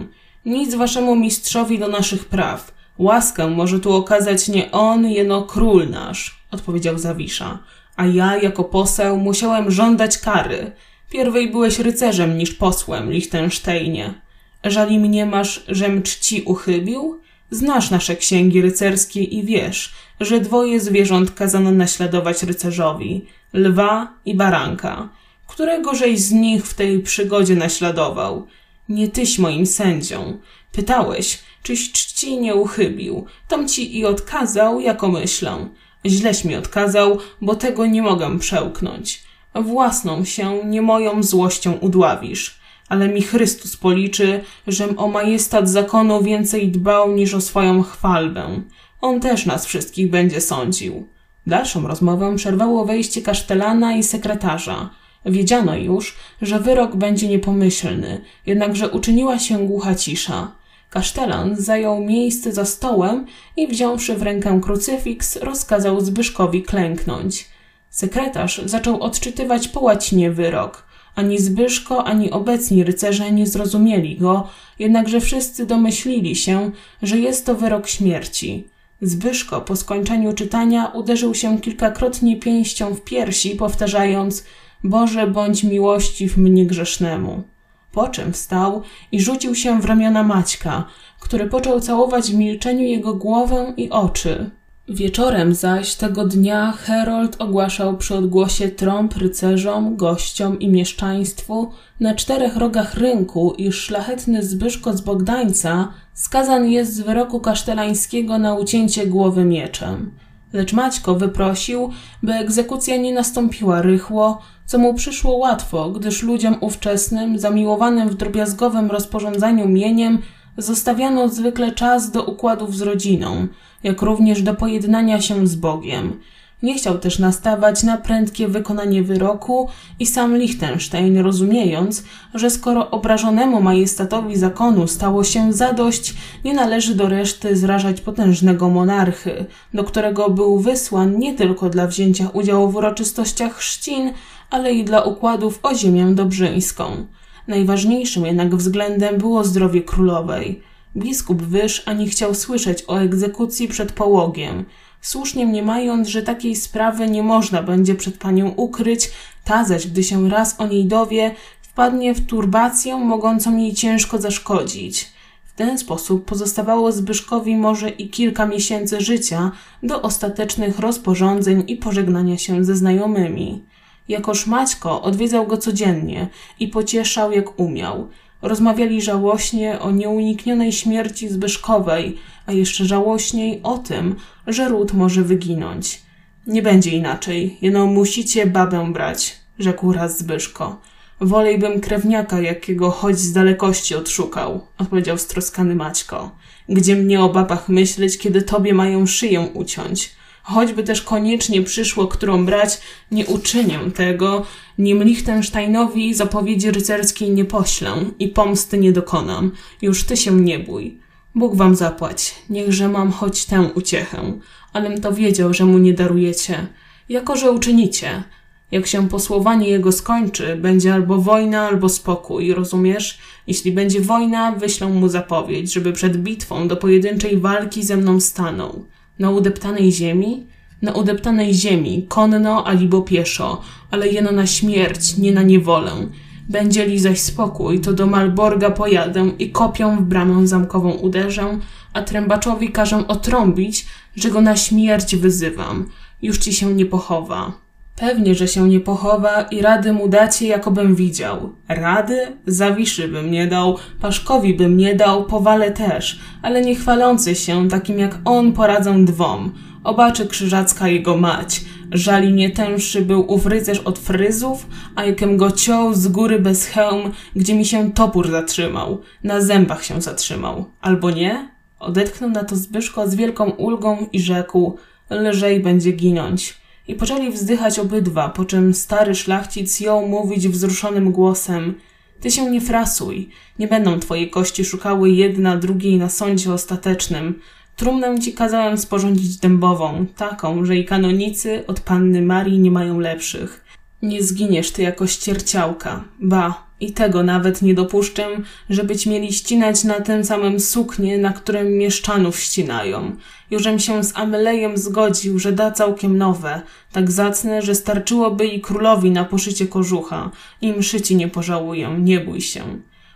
Nic waszemu mistrzowi do naszych praw. Łaskę może tu okazać nie on, jeno król nasz, odpowiedział Zawisza, a ja jako poseł musiałem żądać kary. Pierwej byłeś rycerzem niż posłem, Lichtensteinie. Żali mnie masz, żem czci uchybił? Znasz nasze księgi rycerskie i wiesz, że dwoje zwierząt kazano naśladować rycerzowi, lwa i baranka. Któregożeś z nich w tej przygodzie naśladował? Nie tyś moim sędzią. Pytałeś, czyś czci nie uchybił. Tom ci i odkazał, jako myślę. Źleś mi odkazał, bo tego nie mogę przełknąć. Własną się, nie moją złością udławisz. Ale mi Chrystus policzy, żem o majestat zakonu więcej dbał niż o swoją chwalbę. On też nas wszystkich będzie sądził. Dalszą rozmowę przerwało wejście kasztelana i sekretarza. Wiedziano już, że wyrok będzie niepomyślny, jednakże uczyniła się głucha cisza. Kasztelan zajął miejsce za stołem i wziąwszy w rękę krucyfiks, rozkazał Zbyszkowi klęknąć. Sekretarz zaczął odczytywać po łacinie wyrok. Ani Zbyszko, ani obecni rycerze nie zrozumieli go, jednakże wszyscy domyślili się, że jest to wyrok śmierci. Zbyszko po skończeniu czytania uderzył się kilkakrotnie pięścią w piersi, powtarzając: Boże, bądź miłościw mnie grzesznemu. Po czym wstał i rzucił się w ramiona Maćka, który począł całować w milczeniu jego głowę i oczy. Wieczorem zaś tego dnia herold ogłaszał przy odgłosie trąb rycerzom, gościom i mieszczaństwu na czterech rogach rynku, iż szlachetny Zbyszko z Bogdańca skazan jest z wyroku kasztelańskiego na ucięcie głowy mieczem. Lecz Maćko wyprosił, by egzekucja nie nastąpiła rychło, co mu przyszło łatwo, gdyż ludziom ówczesnym, zamiłowanym w drobiazgowym rozporządzaniu mieniem, zostawiano zwykle czas do układów z rodziną, jak również do pojednania się z Bogiem. Nie chciał też nastawać na prędkie wykonanie wyroku i sam Lichtenstein, rozumiejąc, że skoro obrażonemu majestatowi zakonu stało się zadość, nie należy do reszty zrażać potężnego monarchy, do którego był wysłan nie tylko dla wzięcia udziału w uroczystościach chrzcin, ale i dla układów o ziemię dobrzyńską. Najważniejszym jednak względem było zdrowie królowej. Biskup Wyż ani chciał słyszeć o egzekucji przed połogiem, słusznie mniemając, że takiej sprawy nie można będzie przed panią ukryć, ta zaś, gdy się raz o niej dowie, wpadnie w turbację mogącą jej ciężko zaszkodzić. W ten sposób pozostawało Zbyszkowi może i kilka miesięcy życia do ostatecznych rozporządzeń i pożegnania się ze znajomymi. Jakoż Maćko odwiedzał go codziennie i pocieszał jak umiał. Rozmawiali żałośnie o nieuniknionej śmierci Zbyszkowej, a jeszcze żałośniej o tym, że ród może wyginąć. Nie będzie inaczej, jeno musicie babę brać, rzekł raz Zbyszko. Wolej bym krewniaka jakiego choć z dalekości odszukał, odpowiedział stroskany Maćko. Gdzie mnie o babach myśleć, kiedy tobie mają szyję uciąć? Choćby też koniecznie przyszło, którą brać, nie uczynię tego, nim Lichtensteinowi zapowiedzi rycerskiej nie poślę i pomsty nie dokonam. Już ty się nie bój. Bóg wam zapłać, niechże mam choć tę uciechę, alem to wiedział, że mu nie darujecie. Jako że uczynicie. Jak się posłowanie jego skończy, będzie albo wojna, albo spokój, rozumiesz? Jeśli będzie wojna, wyślę mu zapowiedź, żeby przed bitwą do pojedynczej walki ze mną stanął. Na udeptanej ziemi? Na udeptanej ziemi, konno alibo pieszo, ale jeno na śmierć, nie na niewolę. Będzie li zaś spokój, to do Malborga pojadę i kopią w bramę zamkową uderzę, a trębaczowi każę otrąbić, że go na śmierć wyzywam. Już ci się nie pochowa. Pewnie, że się nie pochowa i rady mu dacie, jakobym widział. Rady? Zawiszy bym nie dał, paszkowi bym nie dał, powale też, ale nie chwalący się takim jak on poradzą dwom. Obaczy krzyżacka jego mać. Żali nie tęższy był ów rycerz od fryzów, a jakem go ciął z góry bez hełm, gdzie mi się topór zatrzymał. Na zębach się zatrzymał. Albo nie? Odetchnął na to Zbyszko z wielką ulgą i rzekł: lżej będzie ginąć. I poczęli wzdychać obydwa, po czym stary szlachcic jął mówić wzruszonym głosem: ty się nie frasuj, nie będą twoje kości szukały jedna drugiej na sądzie ostatecznym. Trumnę ci kazałem sporządzić dębową, taką, że i kanonicy od Panny Marii nie mają lepszych. Nie zginiesz ty jako ścierciałka, ba, i tego nawet nie dopuszczę, żebyć mieli ścinać na tym samym suknie, na którym mieszczanów ścinają. Jużem się z Amylejem zgodził, że da całkiem nowe, tak zacne, że starczyłoby i królowi na poszycie kożucha. Im szyci nie pożałuję, nie bój się.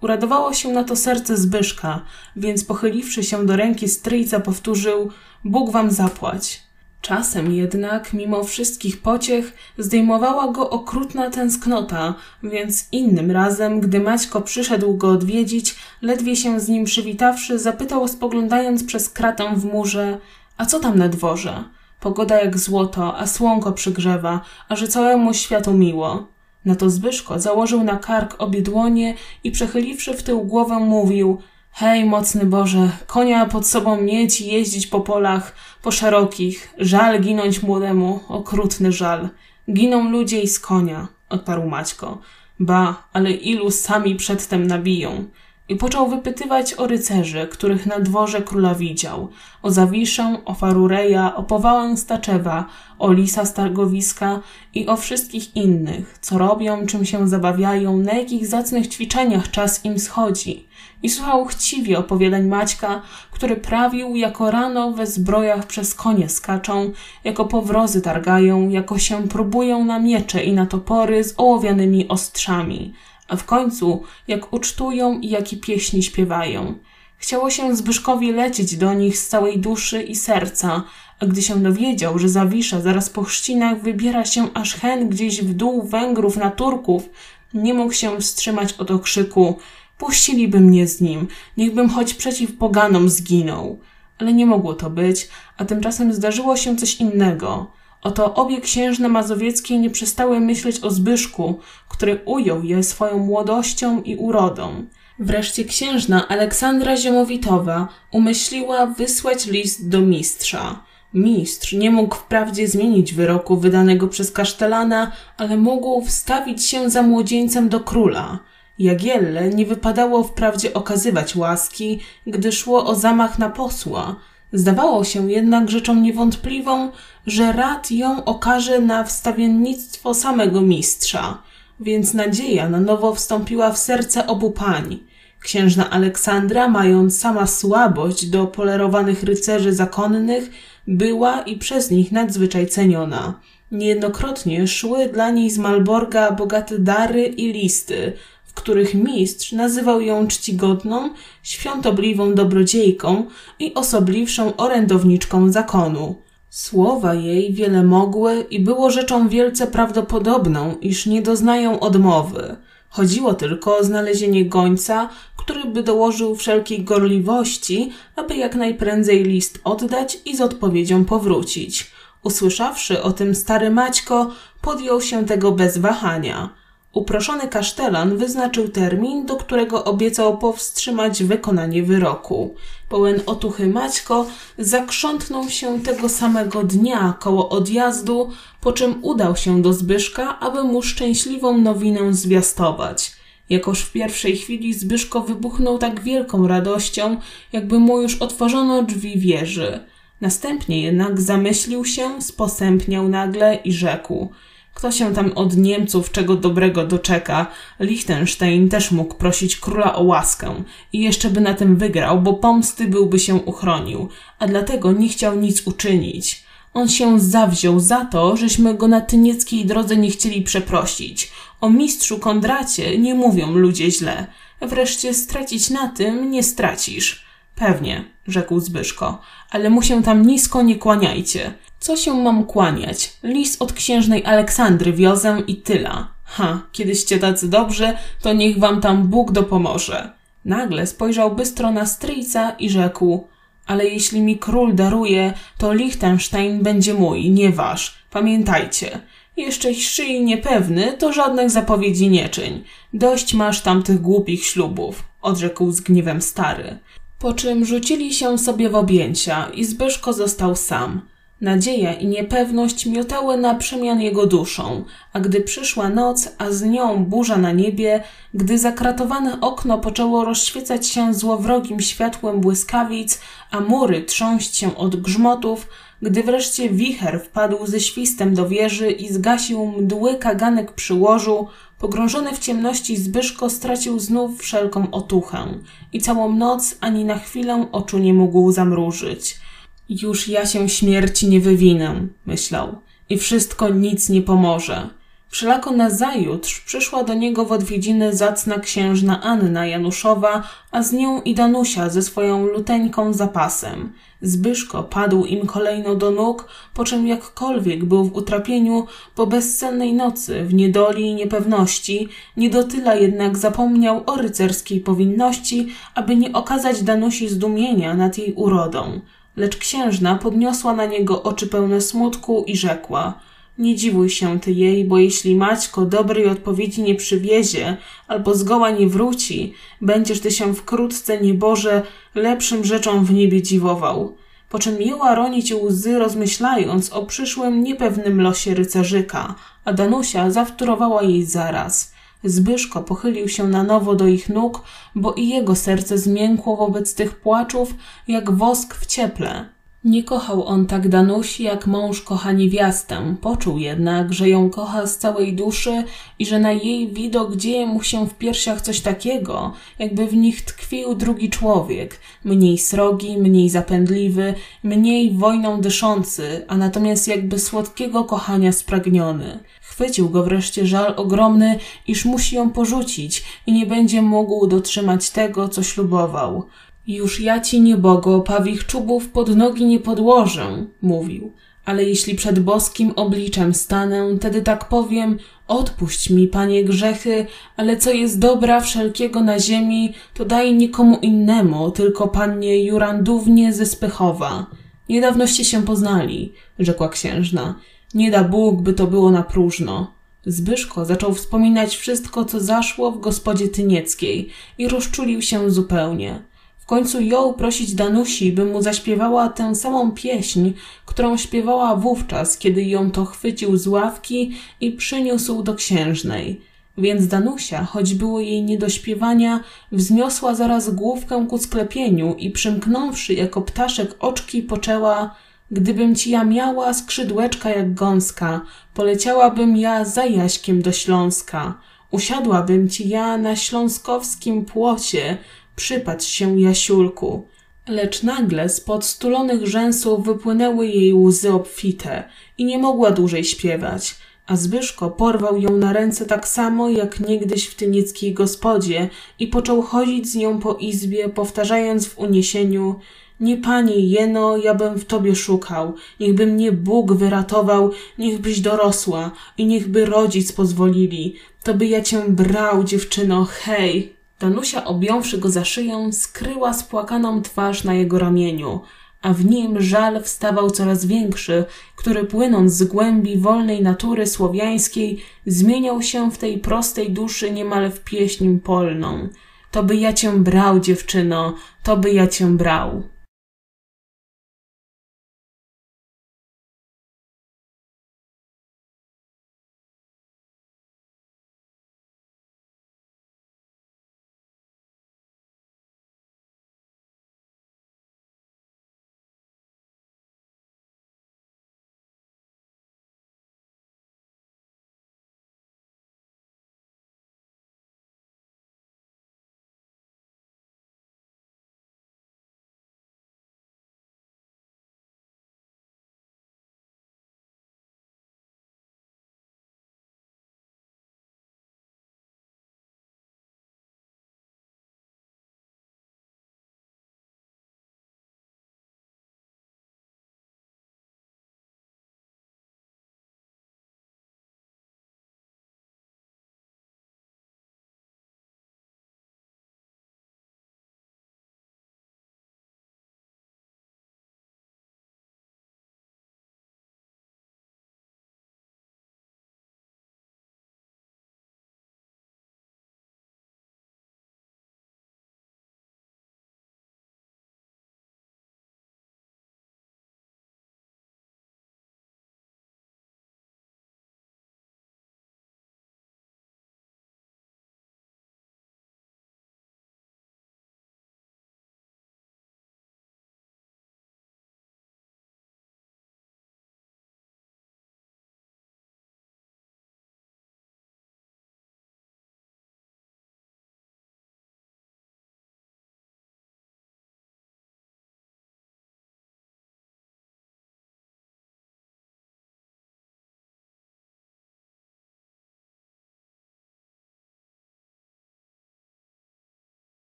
Uradowało się na to serce Zbyszka, więc pochyliwszy się do ręki stryjca powtórzył: Bóg wam zapłać. Czasem jednak, mimo wszystkich pociech, zdejmowała go okrutna tęsknota, więc innym razem, gdy Maćko przyszedł go odwiedzić, ledwie się z nim przywitawszy, zapytał, spoglądając przez kratę w murze: a co tam na dworze? Pogoda jak złoto, a słonko przygrzewa, a że całemu światu miło. Na to Zbyszko założył na kark obie dłonie i przechyliwszy w tył głowę mówił: hej, mocny Boże, konia pod sobą mieć i jeździć po polach, po szerokich, żal ginąć młodemu, okrutny żal. Giną ludzie i z konia, odparł Maćko. Ba, ale ilu sami przedtem nabiją. I począł wypytywać o rycerzy, których na dworze króla widział, o Zawiszę, o Farureja, o Powałę Staczewa, o Lisa z Targowiska i o wszystkich innych, co robią, czym się zabawiają, na jakich zacnych ćwiczeniach czas im schodzi. I słuchał chciwie opowiadań Maćka, który prawił, jako rano we zbrojach przez konie skaczą, jako powrozy targają, jako się próbują na miecze i na topory z ołowianymi ostrzami. A w końcu jak ucztują i jakie pieśni śpiewają. Chciało się Zbyszkowi lecieć do nich z całej duszy i serca, a gdy się dowiedział, że Zawisza zaraz po chrzcinach wybiera się aż hen gdzieś w dół Węgrów na Turków, nie mógł się wstrzymać od okrzyku: puściliby mnie z nim, niechbym choć przeciw poganom zginął. Ale nie mogło to być, a tymczasem zdarzyło się coś innego. Oto obie księżne mazowieckie nie przestały myśleć o Zbyszku, który ujął je swoją młodością i urodą. Wreszcie księżna Aleksandra Ziemowitowa umyśliła wysłać list do mistrza. Mistrz nie mógł wprawdzie zmienić wyroku wydanego przez kasztelana, ale mógł wstawić się za młodzieńcem do króla. Jagielle nie wypadało wprawdzie okazywać łaski, gdy szło o zamach na posła. Zdawało się jednak rzeczą niewątpliwą, że rad ją okaże na wstawiennictwo samego mistrza, więc nadzieja na nowo wstąpiła w serce obu pań. Księżna Aleksandra, mając sama słabość do polerowanych rycerzy zakonnych, była i przez nich nadzwyczaj ceniona. Niejednokrotnie szły dla niej z Malborga bogate dary i listy, w których mistrz nazywał ją czcigodną, świątobliwą dobrodziejką i osobliwszą orędowniczką zakonu. Słowa jej wiele mogły i było rzeczą wielce prawdopodobną, iż nie doznają odmowy. Chodziło tylko o znalezienie gońca, który by dołożył wszelkiej gorliwości, aby jak najprędzej list oddać i z odpowiedzią powrócić. Usłyszawszy o tym stary Maćko, podjął się tego bez wahania. Uproszony kasztelan wyznaczył termin, do którego obiecał powstrzymać wykonanie wyroku. Pełen otuchy Maćko zakrzątnął się tego samego dnia koło odjazdu, po czym udał się do Zbyszka, aby mu szczęśliwą nowinę zwiastować. Jakoż w pierwszej chwili Zbyszko wybuchnął tak wielką radością, jakby mu już otworzono drzwi wieży. Następnie jednak zamyślił się, sposępniał nagle i rzekł: kto się tam od Niemców czego dobrego doczeka? Lichtenstein też mógł prosić króla o łaskę i jeszcze by na tym wygrał, bo pomsty byłby się uchronił, a dlatego nie chciał nic uczynić. On się zawziął za to, żeśmy go na tynieckiej drodze nie chcieli przeprosić. O mistrzu Kondracie nie mówią ludzie źle. Wreszcie stracić na tym nie stracisz. Pewnie, rzekł Zbyszko, ale mu się tam nisko nie kłaniajcie. Co się mam kłaniać? List od księżnej Aleksandry wiozę i tyla. Ha, kiedyście tacy dobrzy, to niech wam tam Bóg dopomoże. Nagle spojrzał bystro na stryjca i rzekł: ale jeśli mi król daruje, to Lichtenstein będzie mój, nie wasz. Pamiętajcie. Jeszcześ szyi niepewny, to żadnych zapowiedzi nie czyń. Dość masz tamtych głupich ślubów, odrzekł z gniewem stary. Po czym rzucili się sobie w objęcia i Zbyszko został sam. Nadzieja i niepewność miotały na przemian jego duszą, a gdy przyszła noc, a z nią burza na niebie, gdy zakratowane okno poczęło rozświecać się złowrogim światłem błyskawic, a mury trząść się od grzmotów, gdy wreszcie wicher wpadł ze świstem do wieży i zgasił mdły kaganek przy łożu, pogrążony w ciemności Zbyszko stracił znów wszelką otuchę i całą noc ani na chwilę oczu nie mógł zamrużyć. Już ja się śmierci nie wywinę, myślał, i wszystko nic nie pomoże. Wszelako nazajutrz przyszła do niego w odwiedziny zacna księżna Anna Januszowa, a z nią i Danusia ze swoją luteńką zapasem. Zbyszko padł im kolejno do nóg, po czym jakkolwiek był w utrapieniu, po bezsennej nocy, w niedoli i niepewności, nie do tyla jednak zapomniał o rycerskiej powinności, aby nie okazać Danusi zdumienia nad jej urodą. Lecz księżna podniosła na niego oczy pełne smutku i rzekła: nie dziwuj się ty jej, bo jeśli Maćko dobrej odpowiedzi nie przywiezie albo zgoła nie wróci, będziesz ty się wkrótce, nieboże, lepszym rzeczom w niebie dziwował. Po czym jęła ronić łzy, rozmyślając o przyszłym, niepewnym losie rycerzyka, a Danusia zawtórowała jej zaraz. Zbyszko pochylił się na nowo do ich nóg, bo i jego serce zmiękło wobec tych płaczów jak wosk w cieple. Nie kochał on tak Danusi, jak mąż kocha niewiastę. Poczuł jednak, że ją kocha z całej duszy i że na jej widok dzieje mu się w piersiach coś takiego, jakby w nich tkwił drugi człowiek, mniej srogi, mniej zapędliwy, mniej wojną dyszący, a natomiast jakby słodkiego kochania spragniony. Chwycił go wreszcie żal ogromny, iż musi ją porzucić i nie będzie mógł dotrzymać tego, co ślubował. Już ja ci, niebogo, pawich czubów pod nogi nie podłożę, mówił, ale jeśli przed boskim obliczem stanę, tedy tak powiem: odpuść mi, Panie, grzechy, ale co jest dobra wszelkiego na ziemi, to daj nikomu innemu, tylko Pannie Jurandównie ze Spychowa. Niedawnoście się poznali, rzekła księżna, nie da Bóg, by to było na próżno. Zbyszko zaczął wspominać wszystko, co zaszło w gospodzie tynieckiej i rozczulił się zupełnie. W końcu jął prosić Danusi, by mu zaśpiewała tę samą pieśń, którą śpiewała wówczas, kiedy ją to chwycił z ławki i przyniósł do księżnej. Więc Danusia, choć było jej nie do śpiewania, wzniosła zaraz główkę ku sklepieniu i przymknąwszy jako ptaszek oczki, poczęła: gdybym ci ja miała skrzydłeczka jak gąska, poleciałabym ja za Jaśkiem do Śląska. Usiadłabym ci ja na śląskowskim płocie, przypatrz się, Jasiulku. Lecz nagle spod stulonych rzęsów wypłynęły jej łzy obfite i nie mogła dłużej śpiewać, a Zbyszko porwał ją na ręce tak samo jak niegdyś w tynieckiej gospodzie i począł chodzić z nią po izbie, powtarzając w uniesieniu: nie, Panie jeno, ja bym w tobie szukał, niechby mnie Bóg wyratował, niechbyś dorosła i niechby rodzic pozwolili, to by ja cię brał, dziewczyno, hej! Danusia, objąwszy go za szyję, skryła spłakaną twarz na jego ramieniu, a w nim żal wstawał coraz większy, który płynąc z głębi wolnej natury słowiańskiej zmieniał się w tej prostej duszy niemal w pieśń polną. To by ja cię brał, dziewczyno, to by ja cię brał.